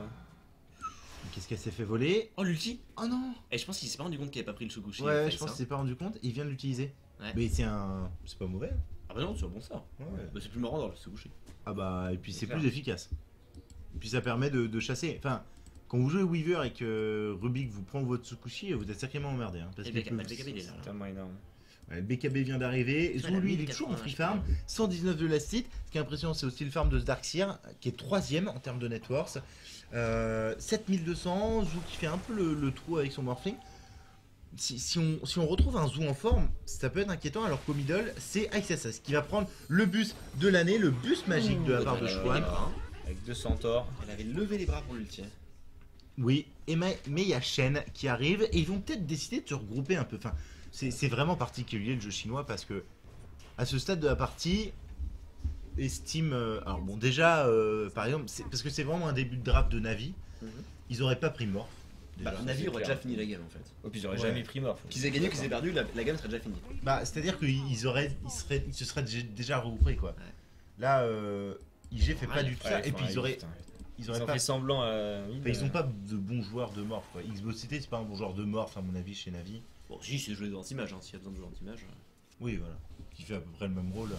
Qu'est-ce qu'elle s'est fait voler? Oh l'ulti! Oh non! Et je pense qu'il s'est pas rendu compte qu'il avait pas pris le Shukushi. Ouais je pense qu'il s'est pas rendu compte, il vient de l'utiliser. Mais c'est un... c'est pas mauvais. Ah bah non, c'est un bon sort. Ouais. Bah c'est plus marrant dans le Shukushi. Ah bah, et puis c'est plus efficace. Et puis ça permet de chasser. Enfin, quand vous jouez Weaver et que Rubik vous prend votre Shukushi, vous êtes sacrément emmerdé. Hein, parce que le BKB il est là. C'est tellement énorme. Ouais, le BKB vient d'arriver. Zou lui il est toujours en free farm. 119 de last hit. Ce qui est impressionnant, c'est aussi le farm de Dark Seer, qui est 3ème en termes de net worth. 7200. Zou qui fait un peu le trou avec son Morphling. Si on retrouve un Zou en forme, ça peut être inquiétant, alors qu'au middle, c'est iceiceice qui va prendre le bus de l'année, le bus magique de la part de Schwann. Avec 2 centaures. Elle avait levé les bras pour l'ulti. Oui, mais il y a Shen qui arrive et ils vont peut-être décider de se regrouper un peu. Enfin, c'est vraiment particulier le jeu chinois parce que, à ce stade de la partie, estime. Alors bon, déjà, par exemple, parce que c'est vraiment un début de draft de Na'Vi, ils n'auraient pas pris Morph. Bah, Na'Vi aurait déjà fini la game en fait. Oh, puis ils auraient jamais pris Morph. Qu'ils aient gagné, qu'ils aient perdu, la game serait déjà finie. Bah, c'est-à-dire qu'ils se seraient déjà regroupés quoi. Ouais. Là, IG fait pas du tout ça. Et puis ils auraient pas fait semblant. Enfin, ils ont pas de bons joueurs de Morph quoi. Xboxité c'est pas un bon joueur de Morph à mon avis chez Na'Vi. Bon, si c'est jouer dans l'anti-mage, hein, s'il y a besoin de jouer l'anti-mage. Oui, voilà. Qui fait à peu près le même rôle.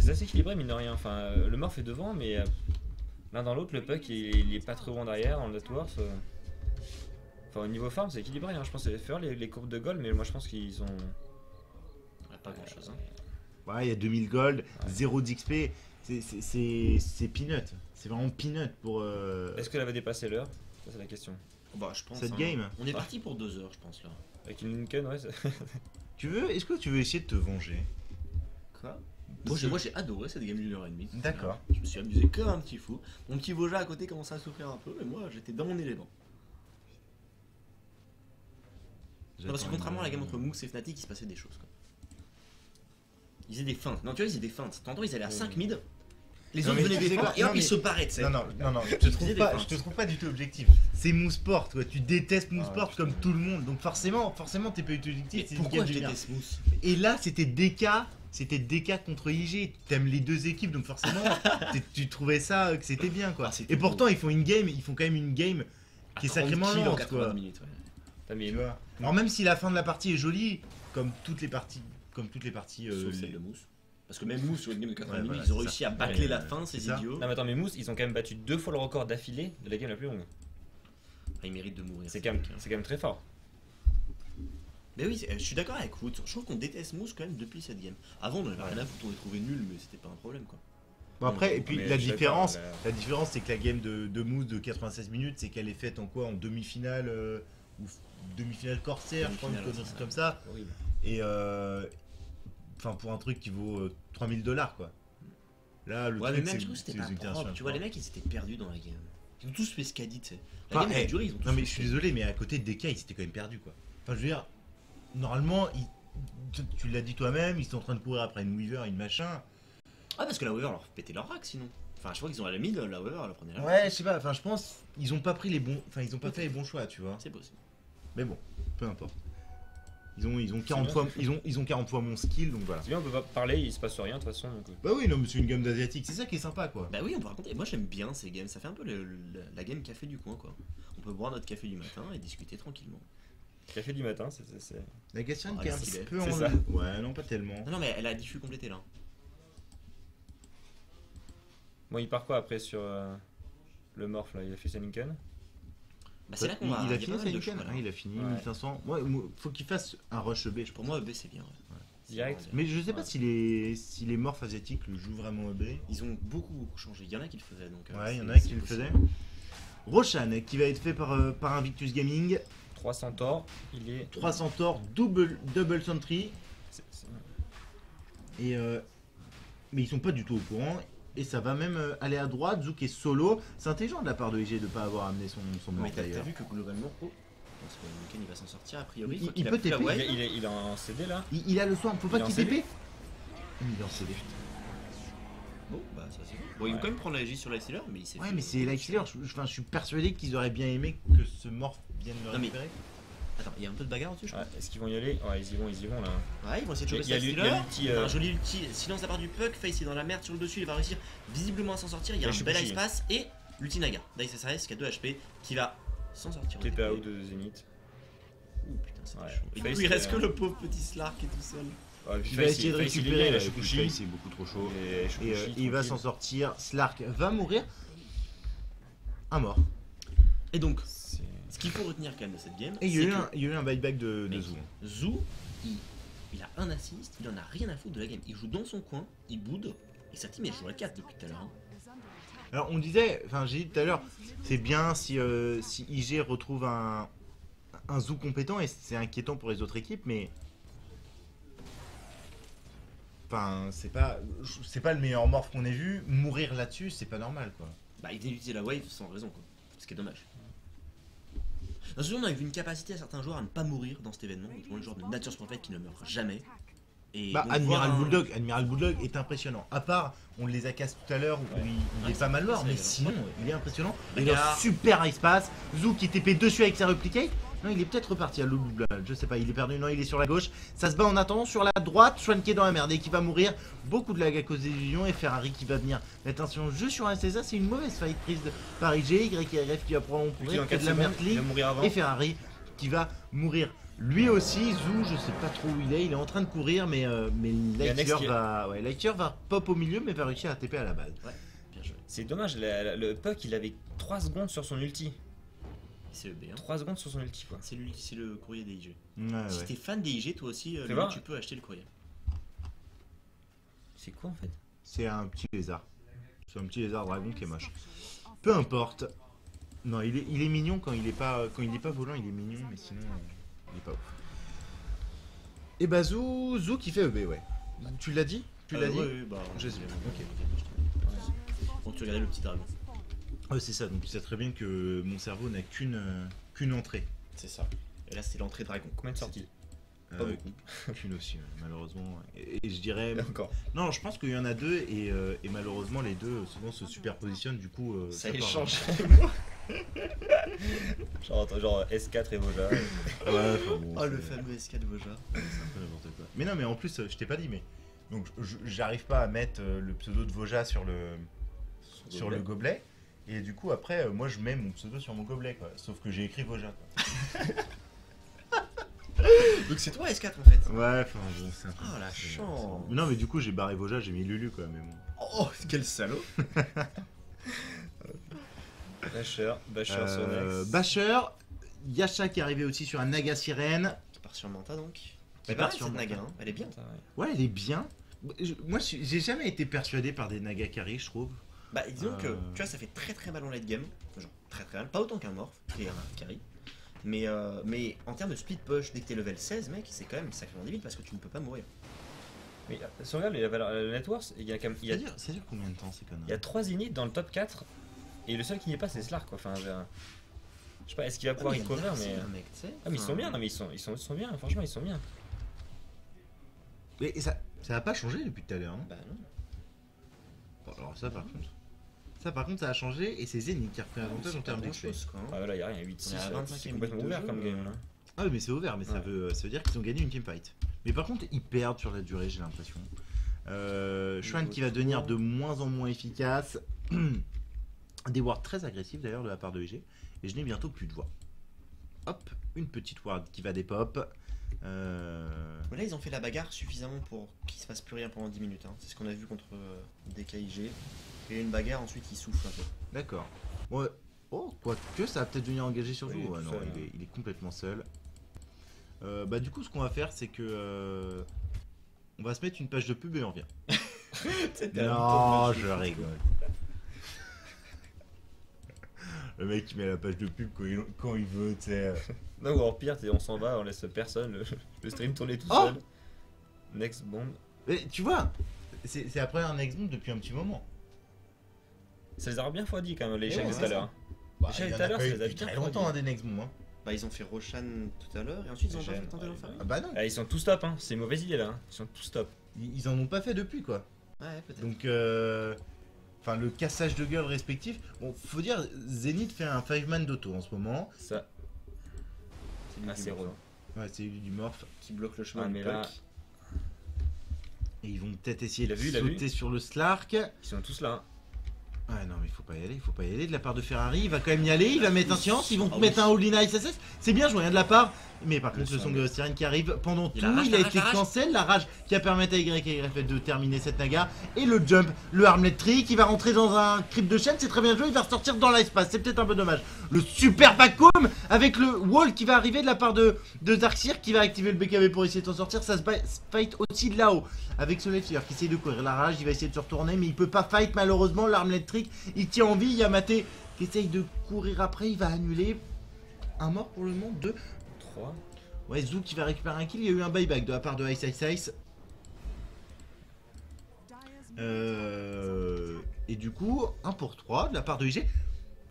C'est assez équilibré, mine de rien. Enfin, le Morph est devant, mais l'un dans l'autre, le Puck il est pas trop loin derrière en networth. Enfin, au niveau farm, c'est équilibré. Hein. Je pense que faire les courbes de gold, mais moi je pense qu'ils ont. Ouais, pas grand chose. Hein. Ouais, il y a 2000 gold, 0 d'XP. C'est peanut. C'est vraiment peanut pour. Est-ce qu'elle avait dépassé l'heure? Ça, c'est la question. Bah, je pense. Cette game. On est parti pour 2 heures, je pense là. Avec une Linken, ouais. Est-ce que tu veux essayer de te venger? Quoi? Moi j'ai adoré cette game d'une heure et demie. D'accord. Je me suis amusé comme un petit fou. Mon petit Voja à côté commençait à souffrir un peu, mais moi j'étais dans mon élément. Non, parce que contrairement à la game entre Moux et Fnatic, il se passait des choses quoi. Ils faisaient des feintes. Non, tu vois, ils faisaient des feintes. Tantôt, ils allaient à 5 mid. Les autres venaient des ports et hop, ils se barraient de ça. Non, je te trouve pas du tout objectif. C'est Mousseport, toi, tu détestes Mousseport comme tout le monde. Donc forcément t'es pas du tout objectif. Pourquoi je déteste Mousse? Et là c'était DK contre IG. T'aimes les deux équipes donc forcément tu trouvais ça que c'était bien quoi. Et pourtant ils font une game, ils font quand même une game qui est sacrément lente quoi. Alors même si la fin de la partie est jolie, comme toutes les parties sauf celle de Mousse. Parce que même Mousse sur une game de 80 minutes, ils ont réussi à bâcler la fin, ces idiots. Non mais attends, mais Mousse, ils ont quand même battu 2 fois le record d'affilée de la game la plus longue. Ah, ils méritent de mourir. C'est quand même très fort. Mais oui, je suis d'accord avec Wood. Je trouve qu'on déteste Mousse quand même depuis cette game. Avant, on avait rien à foutre, on les trouvait nuls, mais c'était pas un problème quoi. Bon après, et puis la différence c'est que la game de Mousse de 96 minutes, c'est qu'elle est faite en quoi? En demi-finale ou demi-finale corsaire, je crois, une chose comme ça. Et enfin pour un truc qui vaut $3000 quoi. Là le truc c'est tu vois les mecs ils étaient perdus dans la game. Ils ont tous fait ce qu'a dit tu sais. La game a duré, ils ont tous. Non mais je suis désolé mais à côté de DK ils étaient quand même perdus quoi. Enfin je veux dire normalement ils, tu l'as dit toi-même, ils sont en train de courir après une Weaver, une machin. Ah parce que la Weaver leur pétait leur rack sinon. Enfin je crois qu'ils ont à la mid, la Weaver elle prenait la rack. Ouais je sais pas, enfin je pense ils ont pas pris les bons, enfin ils ont pas fait les bons choix tu vois. C'est possible. Mais bon, peu importe. Ils ont 40 fois mon skill donc voilà. C'est bien, on peut pas parler, il se passe rien de toute façon. Donc... Bah oui, non, mais c'est une game d'asiatique, c'est ça qui est sympa quoi. Bah oui, on peut raconter. Moi j'aime bien ces games, ça fait un peu la game café du coin quoi. On peut boire notre café du matin et discuter tranquillement. Café du matin, c'est. La question qui est un petit peu en. Ouais, non, pas tellement. Non, mais elle a diffus complété là. Bon, il part quoi après sur le morph là? Il a fait sa Linken. Bah c'est là qu'on va. Il a fini sa Linken, il a fini 1500. Ouais, faut qu'il fasse un rush EB. Pour moi EB c'est bien. Direct. Mais je sais pas si les morphs asiatiques le jouent vraiment EB. Ils ont beaucoup changé. Il y en a qui le faisaient donc. Ouais, il y en a qui le faisaient. Roshan qui va être fait par Invictus Gaming. 300 torts. Il est. 300 torts, double sentry. Et mais ils sont pas du tout au courant. Et ça va même aller à droite, Zouk est solo. C'est intelligent de la part de IG de pas avoir amené son mort d'ailleurs. T'as vu que globalement, parce que Linken il va s'en sortir a priori. Il peut TP. Il a un CD là. Il a le soin, faut pas qu'il TP. Il est en CD. Bon, bah ça c'est bon. Bon, il veut quand même prendre la J sur Lifestealer, mais il s'est. Ouais, mais c'est Lifestealer, je suis persuadé qu'ils auraient bien aimé que ce morph vienne le récupérer. Attends, il y a un peu de bagarre dessus je crois. Est-ce qu'ils vont y aller? Ouais, ils y vont là. Ouais, ils vont essayer de choper Lifestealer. Un joli ulti, silence de la part du Puck, Face est dans la merde sur le dessus, il va réussir visiblement à s'en sortir, il y a un bel ice pass et l'ulti Naga d'iceiceice qui a 2 HP qui va s'en sortir. TP out de Zenith. Ouh putain, c'est chaud. Il reste que le pauvre petit Slark qui est tout seul. Il va essayer de récupérer la Shukushi, c'est beaucoup trop chaud. Et il va s'en sortir, Slark va mourir. Un mort. Et donc ce qu'il faut retenir quand même de cette game, c'est qu'il y a eu un buyback de Zhou. Zhou, il a un assist, il en a rien à foutre de la game. Il joue dans son coin, il boude, et sa team elle joue à 4 depuis tout à l'heure. Alors on disait, enfin j'ai dit tout à l'heure, c'est bien si IG retrouve un Zhou compétent, et c'est inquiétant pour les autres équipes, mais... Enfin, c'est pas le meilleur morph qu'on ait vu, mourir là-dessus, c'est pas normal quoi. Bah il vient d'utiliser la wave sans raison quoi, ce qui est dommage. Dans ce jeu, on a eu une capacité à certains joueurs à ne pas mourir dans cet événement, notamment le joueur de Nature's Prophet qui ne meurt jamais. Et bah, Admiral Bulldog est impressionnant. À part, on les accasse tout à l'heure, où il est pas mal mort, mais sinon, il est impressionnant. Il a un super espace. Zhou qui TP dessus avec sa replicate. Non, il est peut-être reparti à l'oubli, je sais pas, il est perdu, non, il est sur la gauche. Ça se bat en attendant sur la droite, Schwann qui est dans la merde et qui va mourir. Beaucoup de lag à cause des illusions et Ferrari qui va venir. Mais attention, jeu sur un CSA, c'est une mauvaise fight prise par IG, YRF qui va probablement mourir, de la merde ligue, et Ferrari qui va mourir. Lui aussi, Zhou, je sais pas trop où il est en train de courir, mais Lightyear va pop au milieu, mais va réussir à TP à la balle. Ouais, bien joué. C'est dommage, le Puck il avait 3 secondes sur son ulti. C'est le B, hein. 3 secondes sur son ulti quoi. C'est le courrier des IG. Si t'es fan des IG, toi aussi, tu peux acheter le courrier. C'est quoi en fait? C'est un petit lézard. C'est un petit lézard dragon qui est moche. Peu importe. Non, il est mignon quand il est pas volant, il est mignon, mais sinon il est pas ouf. Et bah Zhou qui fait EB, ouais. Tu l'as dit? Tu l'as dit? Oui, bah je sais bien. Ok. Bon, tu regardais le petit dragon. Ouais, c'est ça, donc tu sais très bien que mon cerveau n'a qu'une entrée. C'est ça. Et là, c'est l'entrée dragon. Combien de sorties? Pas beaucoup. Aucune aussi, malheureusement. Et je dirais... Et encore. Non, je pense qu'il y en a deux, et malheureusement, les deux souvent se superpositionnent, du coup... ça échange. genre S4 et Voja. Ouais, bon, oh, le fameux S4 de Voja. C'est un peu n'importe quoi. Mais non, mais en plus, je t'ai pas dit, mais... Donc, j'arrive pas à mettre le pseudo de Voja sur le gobelet. Et du coup, après, moi, je mets mon pseudo sur mon gobelet, quoi. Sauf que j'ai écrit Voja, quoi. Donc c'est toi S4 en fait. Ouais, enfin bon, c'est un peu... Oh la chance. Non mais du coup j'ai barré Voja, j'ai mis Lulu quoi, mais bon. Oh quel salaud. Basher sur Nex. Basher, Yasha qui est arrivé aussi sur un Naga Siren. Qui part sur Manta donc. Qui part sur Naga, hein. Elle est bien. Ouais elle est bien. Moi j'ai jamais été persuadé par des Naga carry je trouve. Bah disons que tu vois ça fait très très mal en late game. Genre très très mal, pas autant qu'un Morph et un carry. Mais en termes de split push, dès que t'es level 16, mec, c'est quand même sacrément débile parce que tu ne peux pas mourir. Mais si on regarde le net worth, il y a quand même. Ça dure combien de temps ces connards? Il y a 3 inits dans le top 4 et le seul qui n'y est pas, c'est Slark quoi. Enfin, je sais pas, est-ce qu'il va pouvoir recover mais... Ah, mais ils sont bien, non, mais ils sont bien, franchement, ils sont bien. Mais ça a pas changé depuis tout à l'heure, hein? Bah non. Bon, alors ça, par contre. Ça, par contre, ça a changé et c'est Zenith qui a repris un avantage en termes d'XP. Ah là, il n'y a rien, 8-6, c'est complètement ouvert comme game là. Ah oui, mais c'est ouvert, mais ça veut dire qu'ils ont gagné une teamfight. Mais par contre, ils perdent sur la durée, j'ai l'impression. Schwann qui va devenir de moins en moins efficace. Des wards très agressifs d'ailleurs de la part de EG. Et je n'ai bientôt plus de voix. Hop, une petite ward qui va dépop. Là, ils ont fait la bagarre suffisamment pour qu'il se passe plus rien pendant 10 minutes. Hein. C'est ce qu'on a vu contre DKIG. Et une bagarre, ensuite il souffle un peu. D'accord. Ouais. Oh, quoique ça va peut-être venir engager sur Zhou. Ouais, non, seul, il est complètement seul. Bah, du coup, ce qu'on va faire, c'est que. On va se mettre une page de pub et on revient. Non, je rigole. Le mec qui met la page de pub quand il veut, tu sais. Non, ou en pire, on s'en va, on laisse personne, le stream tourner tout seul. Next bomb. Mais tu vois, c'est après un next bomb depuis un petit moment. Ça les a bien foidi quand même, les échecs tout à l'heure. Les échecs tout à l'heure, ça les a bien longtemps des next bomb. Bah ils ont fait Roshan tout à l'heure et ensuite ils ont pas tenté d'en faire. Ah bah non. Ils sont tous top, hein. C'est une mauvaise idée là. Ils sont tous top. Ils en ont pas fait depuis quoi. Ouais peut-être. Donc enfin le cassage de gueule respectif. Bon faut dire Zenith fait un 5-man d'auto en ce moment. Ça. C'est assez relou. Ouais c'est du morph qui bloque le chemin de Puck. Et ils vont peut-être essayer de sauter sur le Slark. Ils sont tous là. Ouais, non, mais il faut pas y aller de la part de Ferrari. Il va quand même y aller, il va mettre un science, ils vont mettre un all-in iceiceice. C'est bien joué, rien de la part. Mais par contre, le son de Sirène qui arrive pendant tout, il a été cancel. La rage qui a permis à YYF de terminer cette naga. Et le jump, le armlet trick, il va rentrer dans un creep de chaîne. C'est très bien joué, il va ressortir dans l'icepace. C'est peut-être un peu dommage. Le super vacuum avec le wall qui va arriver de la part de Dark Seer qui va activer le BKB pour essayer de s'en sortir. Ça se fight aussi de là-haut avec ce Lifestealer qui essaye de courir la rage. Il va essayer de se retourner, mais il peut pas fight malheureusement. L'armlet trick. Il tient en vie, Yamateh qui essaye de courir après, il va annuler un mort pour le moment, 2, 3. Ouais, Zhou qui va récupérer un kill, il y a eu un buyback de la part de iceiceice. Et du coup, 1 pour 3 de la part de IG.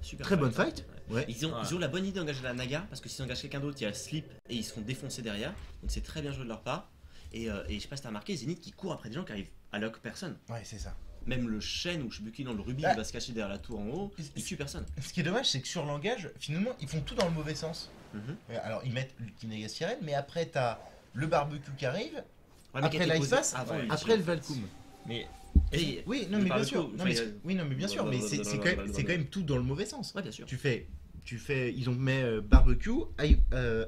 Super très bonne fight. Ouais. Ils ont la bonne idée d'engager la Naga, parce que s'ils engagent quelqu'un d'autre, il y a le slip et ils seront défoncés derrière. Donc c'est très bien joué de leur part. Et je sais pas si t'as remarqué, Zenith qui court après des gens qui arrivent à lock personne. Ouais, c'est ça. Même le chêne ou je sais plus qui dans le Rubik va se cacher derrière la tour en haut, il tue personne. Ce qui est dommage, c'est que sur l'engage, finalement, ils font tout dans le mauvais sens. Alors, ils mettent l'Ultinaga Sirène, mais après, t'as le barbecue qui arrive, après l'iceface, après le Valcoum. Mais. Oui, non, mais bien sûr. Oui, non, mais bien sûr, mais c'est quand même tout dans le mauvais sens. Ouais, bien sûr. Tu fais. Ils ont mis barbecue,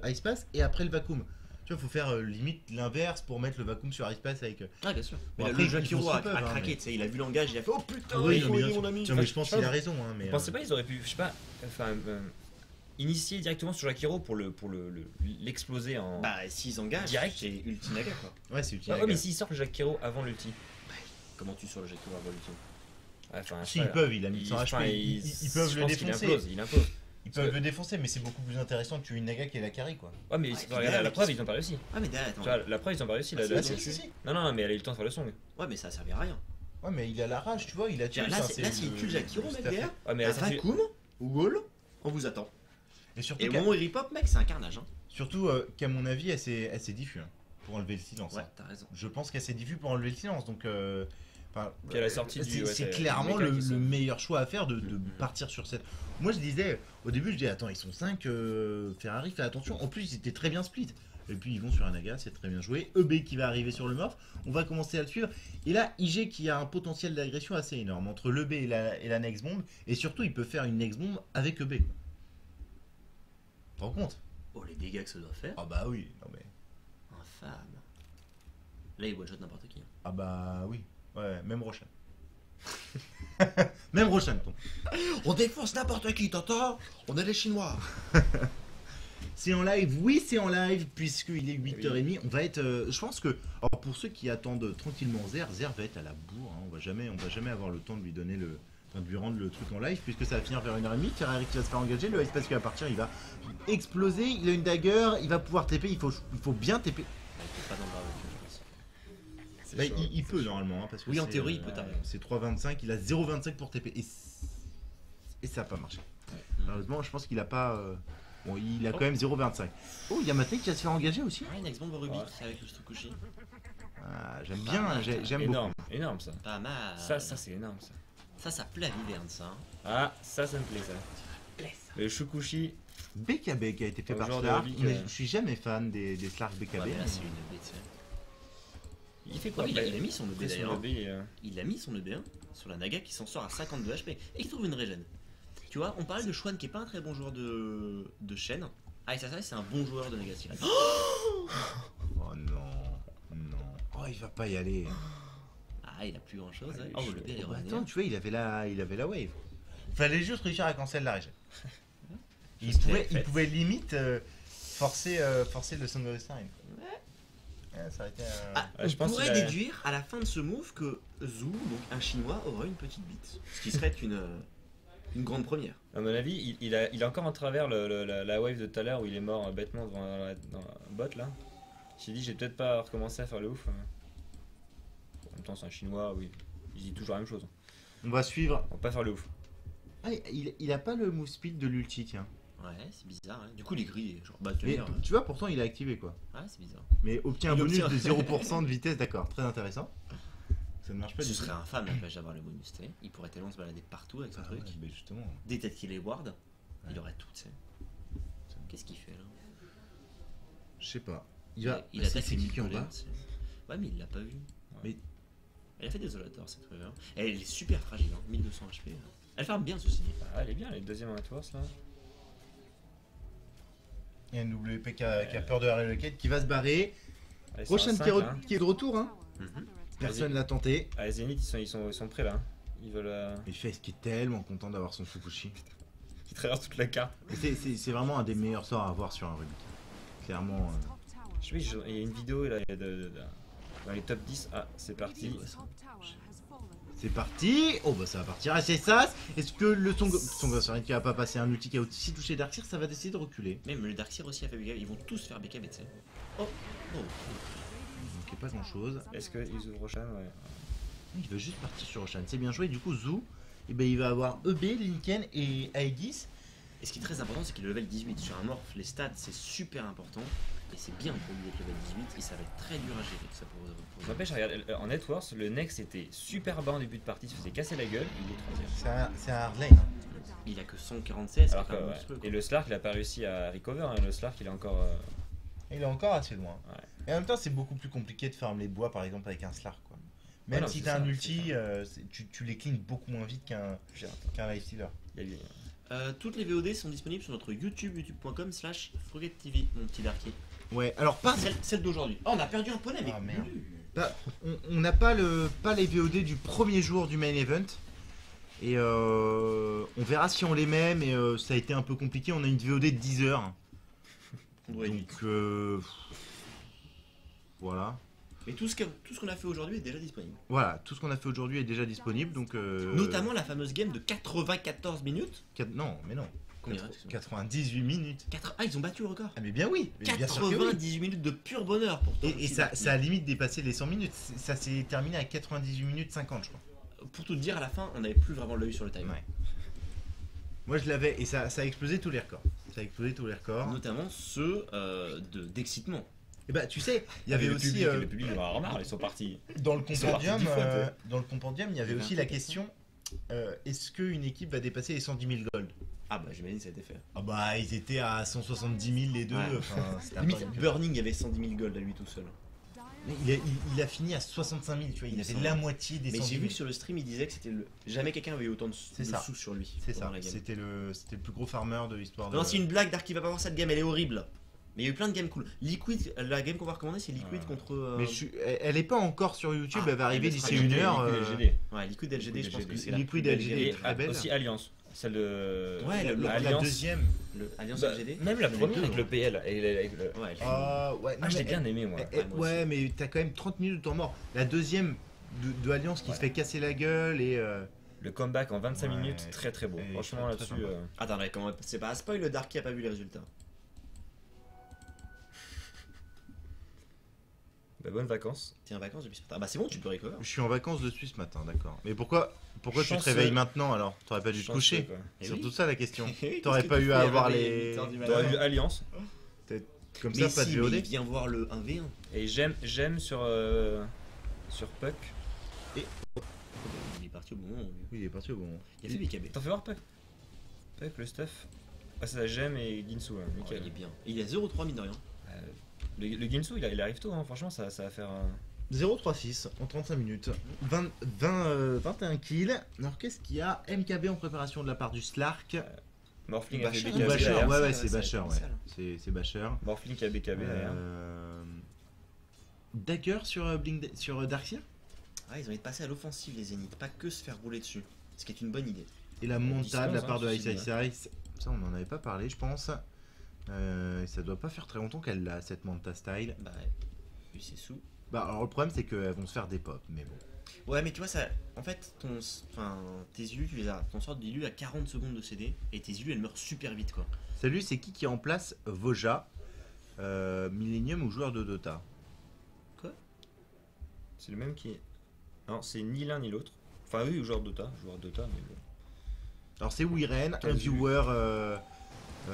icepace et après le Valcoum. Tu vois, faut faire limite l'inverse pour mettre le vacuum sur iceiceice avec. Ah, bien sûr. Bon, mais après, le Jakiro a craqué, tu sais, il a vu l'engage, il a fait oh putain, oui, il a mon ami. Tiens, mais je pense qu'il a raison. Hein, mais. Je pensais pas, ils auraient pu, je sais pas, enfin, initier directement sur Jakiro pour l'exploser en. Bah, s'ils engagent. Direct, c'est ulti naga quoi. Ouais, c'est ulti naga. Ouais, mais s'ils sortent le Jakiro avant l'ulti. Comment tu sors le Jakiro avant l'ulti? Enfin, s'ils peuvent, il a mis 100 HP. Ils peuvent le défoncer. Il impose. Ils peuvent le défoncer, mais c'est beaucoup plus intéressant que tu une naga qui est la carry quoi. Ouais, mais regarde, la preuve ils ont pas réussi. Ah, mais derrière, attends. Tu vois, la preuve ils ont pas réussi. Non, mais elle a eu le temps de faire le song. Ouais, mais ça servait à rien. Ouais, mais il a la rage, tu vois, il a tué. Là, s'il tue le Jakiro, mec, derrière, un Vacuum ou Wall, on vous attend. Et au moment où il ripop, mec, c'est un carnage. Surtout qu'à mon avis, elle s'est diffuse hein, pour enlever le silence. Ouais, hein. T'as raison. Je pense qu'elle s'est diffuse pour enlever le silence. Donc, c'est clairement le meilleur choix à faire de partir sur cette. Moi, je disais, au début, je dis attends, ils sont 5, Ferrari, fais attention. En plus, ils étaient très bien split. Et puis ils vont sur un Naga, c'est très bien joué. EB qui va arriver sur le morph, on va commencer à le suivre. Et là, IG qui a un potentiel d'agression assez énorme entre l'EB et la next bomb. Et surtout, il peut faire une next bomb avec EB. T'en rends compte? Oh, les dégâts que ça doit faire. Ah bah oui, non mais... Infâme. Là, il one-shot n'importe qui. Ah bah oui, ouais, même Roshan. Même Roshan, ton. On défonce n'importe qui, t'entends? On est les Chinois. C'est en live, oui c'est en live, puisqu'il est 8h30, on va être, je pense que, alors pour ceux qui attendent tranquillement Zer va être à la bourre, hein. on va jamais avoir le temps de lui donner le, enfin, de lui rendre le truc en live, puisque ça va finir vers 1h30, Ferrari qui va se faire engager, le iceiceice qui va partir, il va exploser, il a une dagger, il va pouvoir TP, il faut bien TP. Bah, il peut normalement, hein, parce que oui en théorie il peut t'arriver. C'est 3,25, il a 0,25 pour TP, et ça n'a pas marché. Ouais. Malheureusement je pense qu'il n'a pas... Bon, il a quand même 0,25. Oh, Yamateh qui va se faire engager aussi. Ah, une ex-bombe Rubik avec le Shukushi. Ah, j'aime bien, j'aime beaucoup. Énorme ça. Pas mal. Ça c'est énorme ça. Ça plaît à l'hiverne ça. Ah, ça me plaît ça. Le Shukushi. BKB qui a été fait par Slark. Je suis jamais fan des Slark BKB. Ouais, mais là c'est une bête. Il fait quoi? Il a mis son EB d'ailleurs. Il a mis son EB1 sur la Naga qui s'en sort à 52 HP et qui trouve une régène. Tu vois, on parle de Schwann qui est pas un très bon joueur de chaîne. Iceiceice c'est un bon joueur de Naga Siren. Oh non, non. Oh il va pas y aller. Ah il a plus grand chose. Oh le père est revenu. Attends, tu vois, il avait la wave. Fallait juste réussir à cancel la régène. il pouvait limite forcer le Song of the Siren. Ouais. Ah, je pourrais déduire à la fin de ce move que Zhou, donc un chinois, aura une petite bite. Ce qui serait une grande première. À mon avis, il a encore en travers la wave de tout à l'heure où il est mort bêtement devant un bot là. J'ai dit, j'ai peut-être pas recommencé à faire le ouf. En même temps, c'est un chinois, oui. Il dit toujours la même chose. On va suivre. On va pas faire le ouf. Ah, il a pas le move speed de l'ulti, tiens. Ouais, c'est bizarre. Hein. Du coup, il est grillé. Genre, bah, tu vois, pourtant, il a activé quoi. Ouais, c'est bizarre. Mais obtient un bonus de 0% de vitesse, d'accord. Très intéressant. Ça ne marche pas. Ce serait infâme à la place d'avoir le bonus, tu sais. Il pourrait tellement se balader partout avec son truc. Ouais, mais justement. Dès peut-être qu'il est ward, il aurait tout, tu sais. Qu'est-ce qu'il fait là? Je sais pas. Il attaque ses Mickey en bas. Ouais, mais il l'a pas vu. Ouais. Mais... Elle a fait des Zolators cette Weaver. Elle est super fragile, hein. 1200 HP. Là. Elle farme bien ceci dit. Ah, elle est bien, elle est deuxième en Atworth là. Il y a NWP qui a peur de la reloquette qui va se barrer. Allez, prochaine 5, qui est de retour, hein. Personne l'a tenté. Ah, les Zenith ils sont prêts là. Ils veulent. Mais Face qui est tellement content d'avoir son Shukushi. Il traverse toute la carte. C'est vraiment un des meilleurs sorts à avoir sur un Rubik. Clairement. Je sais pas, il y a une vidéo là, dans les top 10. Ah, c'est parti. C'est parti. Oh bah ça va partir. Ah, c'est ça. Est-ce que le Tonga Siren qui va pas passer un ulti qui a aussi touché Dark Seer, ça va décider de reculer. Même le Dark Seer aussi a fait BKB. Ils vont tous faire BKB, tu sais. Oh, oh. Pas grand chose. Est-ce qu'ils ouvrent Roshan? Ouais. Il veut juste partir sur Roshan, c'est bien joué. Du coup, Zhou, eh ben, il va avoir EB, Linken et Aegis. Et ce qui est très important, c'est qu'il est level 18. Sur un morph, les stats c'est super important. Et c'est bien pour lui d'être level 18. Et ça va être très dur à gérer. Ça pour... N'empêche, regarde, en Networks, le Nex était super bas en début de partie. Il se faisait casser la gueule. Il est 3ème. C'est un hard lane. Il a que 146. Alors que, ouais. Et le Slark, il a pas réussi à recover. Hein. Le Slark, il est encore. Il est encore assez loin. Ouais. Et en même temps, c'est beaucoup plus compliqué de farm les bois, par exemple, avec un Slark. Quoi. Même si t'as un ulti, tu les cleans beaucoup moins vite qu'un Lifestealer. Toutes les VOD sont disponibles sur notre YouTube, youtube.com/ForgetTV, mon petit Darky. Ouais, alors pas celle d'aujourd'hui. Oh, on a perdu un poney, mais merde. Bah, on n'a pas les VOD du premier jour du main event. Et on verra si on les met, mais ça a été un peu compliqué. On a une VOD de 10 heures. Ouais, donc voilà. Mais tout ce qu'on a fait aujourd'hui est déjà disponible. Voilà, tout ce qu'on a fait aujourd'hui est déjà disponible, donc notamment la fameuse game de 94 minutes. Non, mais non. Combien 98 minutes. Ah, ils ont battu le record. Ah mais bien oui. Mais 98 oui. minutes de pur bonheur pour toi. Et ça a limite dépassé les 100 minutes. Ça s'est terminé à 98 minutes 50, je crois. Pour tout dire, à la fin, on n'avait plus vraiment l'œil sur le time. Ouais. Moi je l'avais et ça a explosé tous les records. ça a explosé tous les records. Notamment ceux d'excitement. Et bah tu sais, il y avait aussi... les publics de Harmar, ils sont partis. Dans le compendium, il y avait aussi la question, est-ce qu'une équipe va dépasser les 110 000 gold? Ah bah j'imagine que ça a été fait. Ah bah ils étaient à 170 000 les deux. Ouais. Limite, Burning avait 110 000 gold à lui tout seul. Il a fini à 65 000, tu vois, il a fait la moitié des 110 000. Mais j'ai vu que sur le stream il disait que c'était le... Jamais quelqu'un avait eu autant de sous sur lui. C'est ça, c'était le plus gros farmer de l'histoire. Non, c'est une blague, Dark, il va pas voir cette game, elle est horrible. Mais il y a eu plein de games cool. Liquid, la game qu'on va recommander, c'est Liquid contre... Mais elle est pas encore sur YouTube, elle va arriver d'ici une heure. Liquid LGD. Ouais, Liquid LGD, je pense que c'est là. Liquid LGD est très belle. Aussi Alliance. Celle de... Ouais, la deuxième. Alliance LGD. Même la première avec le PL. Ouais, je l'ai bien aimé, moi. Ouais, mais t'as quand même 30 minutes de temps mort. La deuxième de Alliance qui se fait casser la gueule et... Le comeback en 25 minutes, très très beau. Franchement, là-dessus... Attends, c'est pas un spoil, le Dark qui a pas vu les résultats. Bah bonnes vacances. T'es en vacances depuis ce matin. Ah bah c'est bon, tu peux recover. Je suis en vacances dessus ce matin, d'accord. Mais pourquoi tu te réveilles maintenant alors? T'aurais pas dû te coucher. C'est surtout ça la question. T'aurais pas eu à avoir les... T'aurais eu Alliance. Comme ça, pas de VOD. Mais viens voir le 1v1. Et j'aime sur Puck. Et... Il est parti au bon moment. Oui, il est parti au bon moment. Il a fait BKB. T'en fais voir Puck. Puck, le stuff. Ah ça, j'aime et Ginsu. Il est bien. Il a 0,3 mine de rien. Le Ginsu il arrive tôt, hein. Franchement ça va faire... 0,36 en 35 minutes, 21 kills, alors qu'est-ce qu'il y a? MKB en préparation de la part du Slark. Morphling a BKB. Ouais c'est Basher, ouais. C'est Basher. Morphling a BKB. Dagger sur Dark Seer. Ah ils ont été passés à l'offensive les Zenith, pas que se faire rouler dessus, ce qui est une bonne idée. Et la montagne de la part de iceiceice, ça on en avait pas parlé je pense. Ça doit pas faire très longtemps qu'elle l'a cette Manta style. Bah ouais, c'est sous. Bah alors le problème c'est qu'elles vont se faire des pops, mais bon. Ouais mais tu vois ça, en fait tes élus tu les as, ton sort d'élu à 40 secondes de CD et tes élus elles meurent super vite quoi. Salut, c'est qui est en place? Voja, Millennium ou joueur de Dota? Quoi? C'est le même qui... Non c'est ni l'un ni l'autre. Enfin oui, joueur de Dota mais bon. Alors c'est Wiren, un viewer...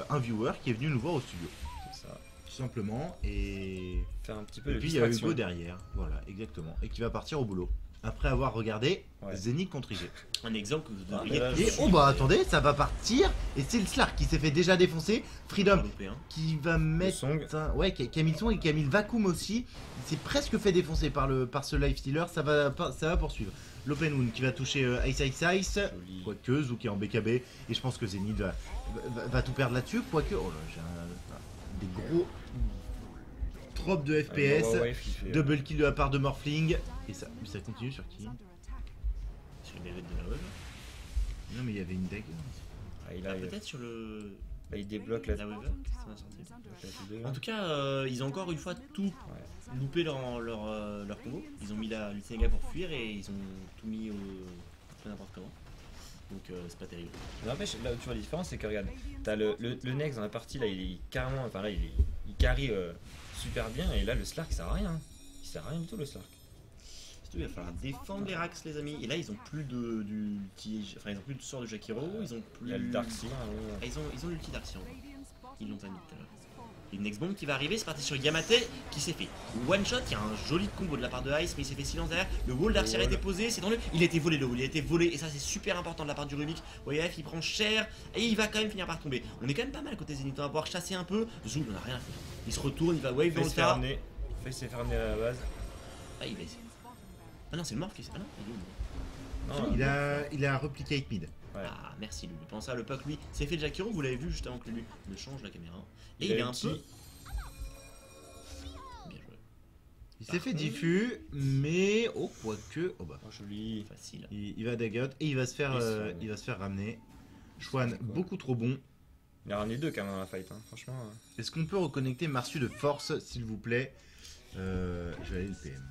un viewer qui est venu nous voir au studio. C'est ça. Tout simplement. Et faire un petit peu de puis il y a Hugo derrière. Voilà, exactement. Et qui va partir au boulot. Après avoir regardé Zenith contre IG. Un exemple que vous devriez... Oh bah attendez, ça va partir. Et c'est le Slark qui s'est fait déjà défoncer. Freedom qui va mettre... Ouais, Camille Song et Camille Vacuum aussi. Il s'est presque fait défoncer par ce Lifestealer. Ça va poursuivre. L'Open Wound qui va toucher iceiceice, quoique Zou qui est en BKB, et je pense que Zenith va tout perdre là-dessus, quoique... Oh là, j'ai des gros drops de FPS, double kill de la part de Morphling, et ça continue sur qui? Sur le bébé de la web. Non mais il y avait une deck. Peut-être sur le... Bah, il débloque la Weaver. En tout cas, ils ont encore une fois tout loupé leur combo. Ils ont mis la Lutinega pour fuir et ils ont tout mis au n'importe comment. Donc c'est pas terrible. Non, mais là, tu vois la différence, c'est que regarde, t'as le Nex dans la partie là, il est carrément, enfin là, il carry super bien et là le Slark il sert à rien. Il sert à rien du tout le Slark. Il va falloir défendre les racks les amis. Et là ils ont plus de sort de Jakiro, ils ont plus... Il y a le Dark Seer, ils ont l'ulti Dark Seer. Ils l'ont pas mis tout à l'heure. Et une next bomb qui va arriver, c'est parti sur Yamateh qui s'est fait one shot, il y a un joli combo de la part de Ice mais il s'est fait silence derrière. Le wall Dark Seer a été posé, c'est dans le... Il a été volé le wall, il a été volé et ça c'est super important de la part du Rubik. YF il prend cher et il va quand même finir par tomber. On est quand même pas mal côté Zenith, on va pouvoir chasser un peu. Zhou on a rien à faire. Il se retourne, il va wave dans le tas. Il s'est fait ramener à la base. Ah il va essayer. Ah non, c'est le mort qui s'est... Ah non, il est où? Il a repliqué 8 mid. Ouais. Ah, merci Lulu. Pensez à le Puck, lui. C'est fait Jakiro, vous l'avez vu juste avant que Lulu ne change la caméra. Et il est un peu... Bien joué. Il s'est fait diffus, mais... Oh, quoique... Oh bah... Oh, joli. Facile. Il va dagger et il va se faire ramener. Schwann, beaucoup trop bon. Il a ramené deux quand même dans la fight, hein. Franchement... Est-ce qu'on peut reconnecter Marsu de force, s'il vous plaît? Je vais aller le PM.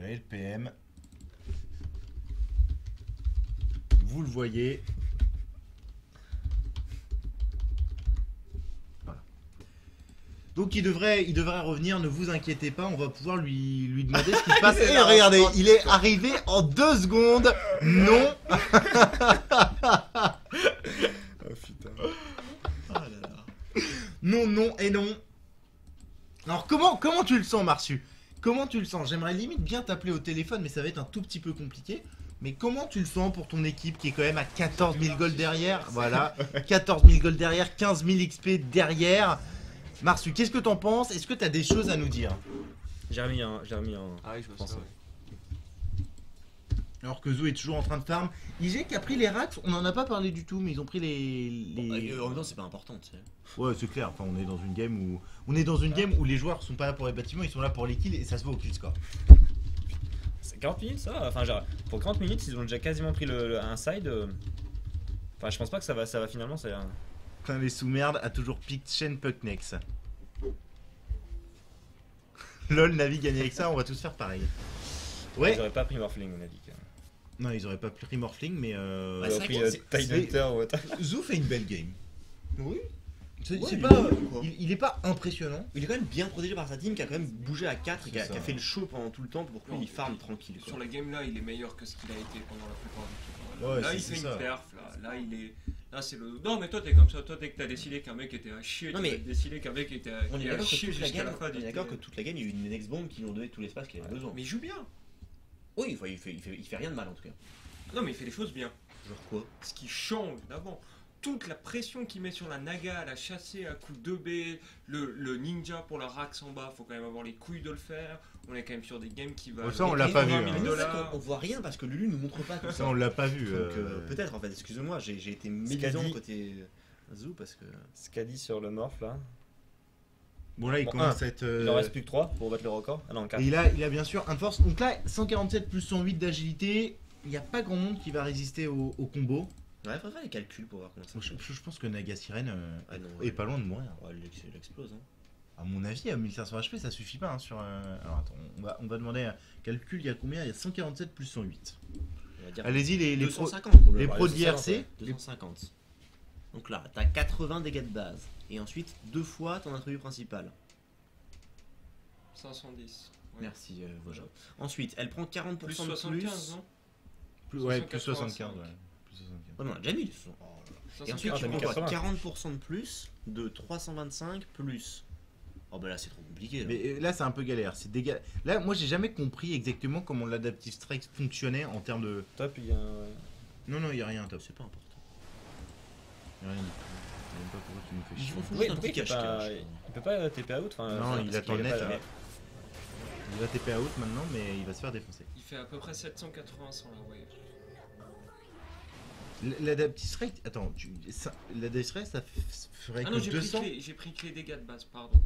Allez, le PM. Vous le voyez. Voilà. Donc il devrait revenir, ne vous inquiétez pas, on va pouvoir lui demander ce qui se passe. Et regardez, il est arrivé en 2 secondes. Non. tu le sens, Marsu? Comment tu le sens? J'aimerais limite bien t'appeler au téléphone, mais ça va être un tout petit peu compliqué. Mais comment tu le sens pour ton équipe qui est quand même à 14 000 gold derrière? Voilà, 14 000 gold derrière, 15 000 XP derrière. Marsu, qu'est-ce que t'en penses? Est-ce que t'as des choses à nous dire? J'ai remis un... Ah oui, je pense ça, ouais. Alors que Zou est toujours en train de farm. IG qui a pris les racks, on en a pas parlé du tout, mais ils ont pris les... En même temps, c'est pas important, tu sais. Ouais, c'est clair, enfin, on est dans une game où... On est dans une game où les joueurs sont pas là pour les bâtiments, ils sont là pour les kills et ça se voit au kill score. 40 minutes, ça va. Enfin, genre, pour 40 minutes, ils ont déjà quasiment pris un side. Enfin, je pense pas que ça va finalement, ça... Putain, les sous-merdes a toujours picked Shen Pucknex. Lol, Na'Vi gagné avec ça, on va tous faire pareil. Ouais. Ils auraient pas pris Morphling, Na'Vi. Non, ils auraient pas pris Morphling, mais bah, ils auraient pris Tidehunter ou autre. Zou fait une belle game. Oui. C'est ouais, pas, il est pas impressionnant. Il est quand même bien protégé par sa team qui a quand même bougé à 4 et qui a fait le show pendant tout le temps pour qu'il farm tranquille. Quoi. Sur la game là, il est meilleur que ce qu'il a été pendant la plupart du temps. Ouais, là, il fait une perf. Là, il est. Là, c'est le. Non, mais toi, t'es comme ça. Toi, dès que t'as décidé qu'un mec était à chier, t'as décidé qu'un mec était à chier jusqu'à la fin. On est d'accord que toute la game, il y a eu une next bomb qui lui ont donné tout l'espace qu'il avait besoin. Mais il joue bien. Oui, il fait rien de mal en tout cas. Non, mais il fait les choses bien. Genre quoi? Ce qui change d'avant. Toute la pression qu'il met sur la Naga, la chasser à coups de B, le ninja pour la Rax en bas, faut quand même avoir les couilles de le faire. On est quand même sur des games qui va. Ça, on l'a pas vu. Hein. On voit rien parce que Lulu nous montre pas tout ça. Ça, on l'a pas vu. Peut-être en fait, excusez-moi, j'ai été médisant côté Zou parce que. Ce qu'a dit sur le morph là. Bon là il commence à être... Il en reste plus que 3 pour battre le record. Ah non, 4. Et là, il a bien sûr un force. Donc là, 147 plus 108 d'agilité. Il n'y a pas grand monde qui va résister au combo. Ouais, il faudrait faire les calculs pour voir comment ça marche. Je pense que Naga Siren est pas loin de mourir. Ouais, elle explose. Hein. À mon avis, à 1500 HP, ça suffit pas. Hein, sur, alors attends, on va demander à calcul, il y a combien? Il y a 147 plus 108. Allez-y, les pros d'IRC. 250. Donc là, t'as 80 dégâts de base. Et ensuite, 2 fois ton introduit principal. 510. Ouais. Merci, Voja. Ensuite, elle prend 40% plus 75, non? Ouais, plus 75, ouais. Oh non, on a déjà mis. Oh là là. Et ensuite, tu prends 40% de plus de 325 plus. Oh bah là, c'est trop compliqué. Là. Mais là, c'est un peu galère. Là, moi, j'ai jamais compris exactement comment l'adaptive strike fonctionnait en termes de. Top, il y a. Non, il n'y a rien, top, c'est pas important. Il n'y a rien du tout. Je sais pas pourquoi tu nous fais chier. Il peut pas TP out. Non, il attend le net. Il va TP out maintenant, mais il va se faire défoncer. Il fait à peu près 780 sans la wave. L'adaptistrike, attends, l'adaptistrike ça ferait que 200. J'ai pris que les dégâts de base, pardon.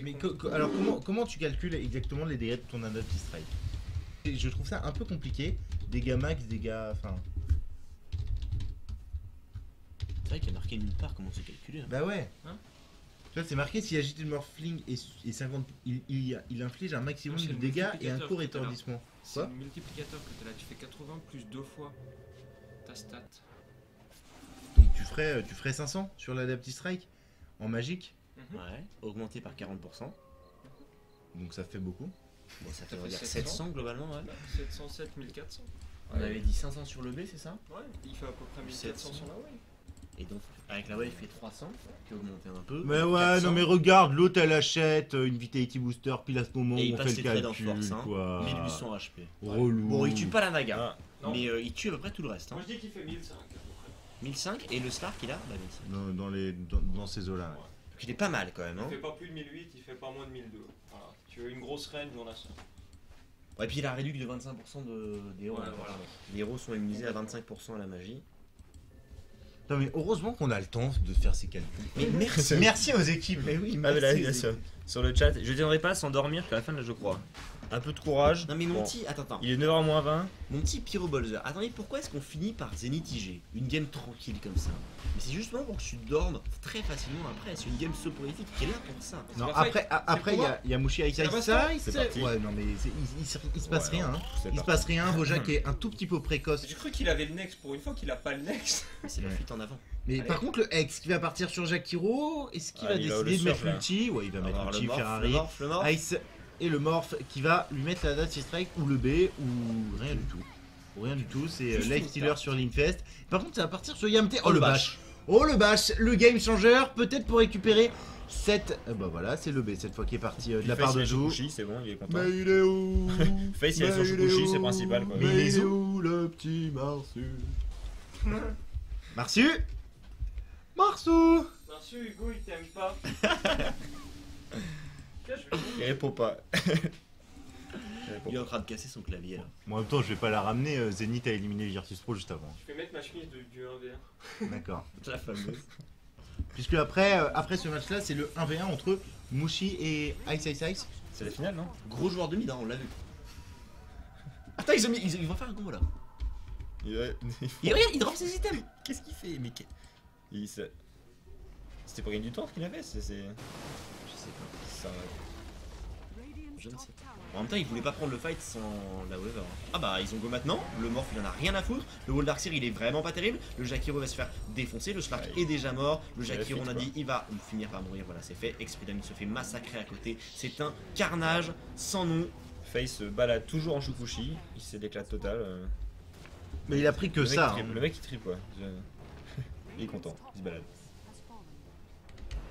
Mais alors comment tu calcules exactement les dégâts de ton adaptistrike? Je trouve ça un peu compliqué. Dégâts max, dégâts, enfin. C'est vrai qu'il y a marqué nulle part comment c'est calculé. Hein. Bah ouais. Hein, tu vois, c'est marqué si agite le morphling et 50, il inflige un maximum de dégâts et un court étourdissement. C'est le multiplicateur que tu as là. Tu fais 80 plus 2 fois. Ta stat. Donc tu ferais 500 sur l'adaptive strike en magique. Ouais, augmenté par 40%. Donc ça fait beaucoup. Bon, ça fait 700 globalement, ouais. 707, 1400. On avait dit 500 sur le B, c'est ça? Ouais, il fait à peu près 1400 sur la wave. Et donc avec la wave, il fait 300, qui augmente un peu. Mais ouais, 400. Non mais regarde, l'autre elle achète une Vitality Booster, pile à ce moment où on fait le calcul, quoi. 1800 HP. Ouais. Relou. Bon, il tue pas la Naga. Ah. Non. Mais il tue à peu près tout le reste. Hein. Moi je dis qu'il fait 1005 à peu près. 1005 et le Slark il a bah, 1005. Dans ces eaux là. Ouais. Donc il est pas mal quand même. Il fait pas plus de 1008, il fait pas moins de 1002. Voilà. Tu veux une grosse range, on a ça. Ouais, et puis il a réduit de 25% des héros. Ouais, voilà. Les héros sont immunisés à 25% à la magie. Non mais heureusement qu'on a le temps de faire ces calculs. Mais merci aux équipes. Mais oui, merci sur le chat. Je ne tiendrai pas sans dormir qu'à la fin de la je crois. Un peu de courage. Non mais mon petit, attends. Il est 9h-20. Mon petit Pyrobolzer, attendez, pourquoi est-ce qu'on finit par Zenith IG? Une game tranquille comme ça. Mais c'est justement pour que tu dormes très facilement après. C'est une game soporifique qui est là pour ça. Non, après il y a Mushi avec ça. C'est parti. Ouais, non mais il se passe rien. Il se passe rien. Voja qui est un tout petit peu précoce. J'ai cru qu'il avait le next pour une fois qu'il a pas le next. C'est la fuite en avant. Mais par contre, le Hex qui va partir sur Jakiro, est-ce qu'il va décider de mettre l'ulti? Ouais, il va mettre l'ulti Ferrari. Ice. Et le morph qui va lui mettre la date strike ou le B ou rien du tout. C'est Lifestealer sur Limfest. Par contre ça va partir sur Yamateh. Oh le bash. Oh le bash, le game changer, peut-être pour récupérer cette... Bah voilà, c'est le B cette fois qui est parti de la part de Zhou. C'est bon, il est content. Mais il est où? Face il est sur Shukushi, c'est principal quoi. Mais il est où le petit Marsu? Marsu? Marsu? Marsu, Hugo il t'aime pas. Il répond pas. Il est en train de casser son clavier là. Moi en même temps je vais pas la ramener, Zenith a éliminé les Virtus Pro juste avant. Je vais mettre ma chemise du 1v1. D'accord. La fameuse. Puisque après ce match là c'est le 1v1 entre Mushi et iceiceice. C'est la finale non? Gros joueur de mid hein, on l'a vu. Attends ils vont faire un combo là. Et regarde il drop ses items. Qu'est-ce qu'il fait mais c'était pour gagner du temps qu'il avait c'est... Je sais pas. Ça... Je ne sais pas. En même temps, ils voulaient pas prendre le fight sans la Weaver. Ah bah, ils ont go maintenant. Le Morph, il en a rien à foutre. Le Wall Dark Seer, il est vraiment pas terrible. Le Jakiro va se faire défoncer. Le Slark est déjà mort. Le Jakiro, on a dit, il va finir par mourir. Voilà, c'est fait. Expedam, il se fait massacrer à côté. C'est un carnage sans nom. Face se balade toujours en Shukushi. Il s'est déclate total. Mais il a pris que ça. Le mec, il tripe, ouais. Il est content. Il se balade.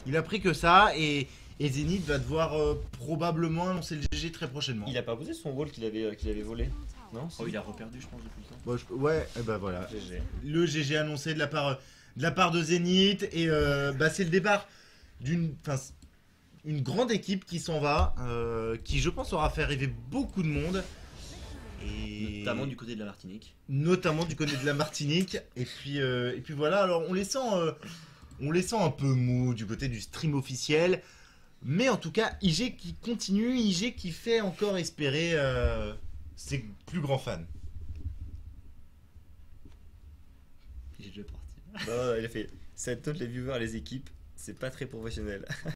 Il a pris que ça et... Zenith va devoir probablement lancer le GG très prochainement. Il a pas posé son wall qu'il avait volé, non? Oh, il a reperdu, je pense, depuis le temps. Bon, ouais, bah voilà. GG. Le GG annoncé de la part de Zenith. Et bah, c'est le départ d'une grande équipe qui s'en va, qui, je pense, aura fait rêver beaucoup de monde. Et... Notamment du côté de la Martinique. Notamment du côté de la Martinique. Et puis voilà, alors on les sent un peu mous du côté du stream officiel. Mais en tout cas, IG qui continue, IG qui fait encore espérer ses plus grands fans. Il est déjà parti. Non, il a fait. Ça tente les viewers, les équipes, c'est pas très professionnel.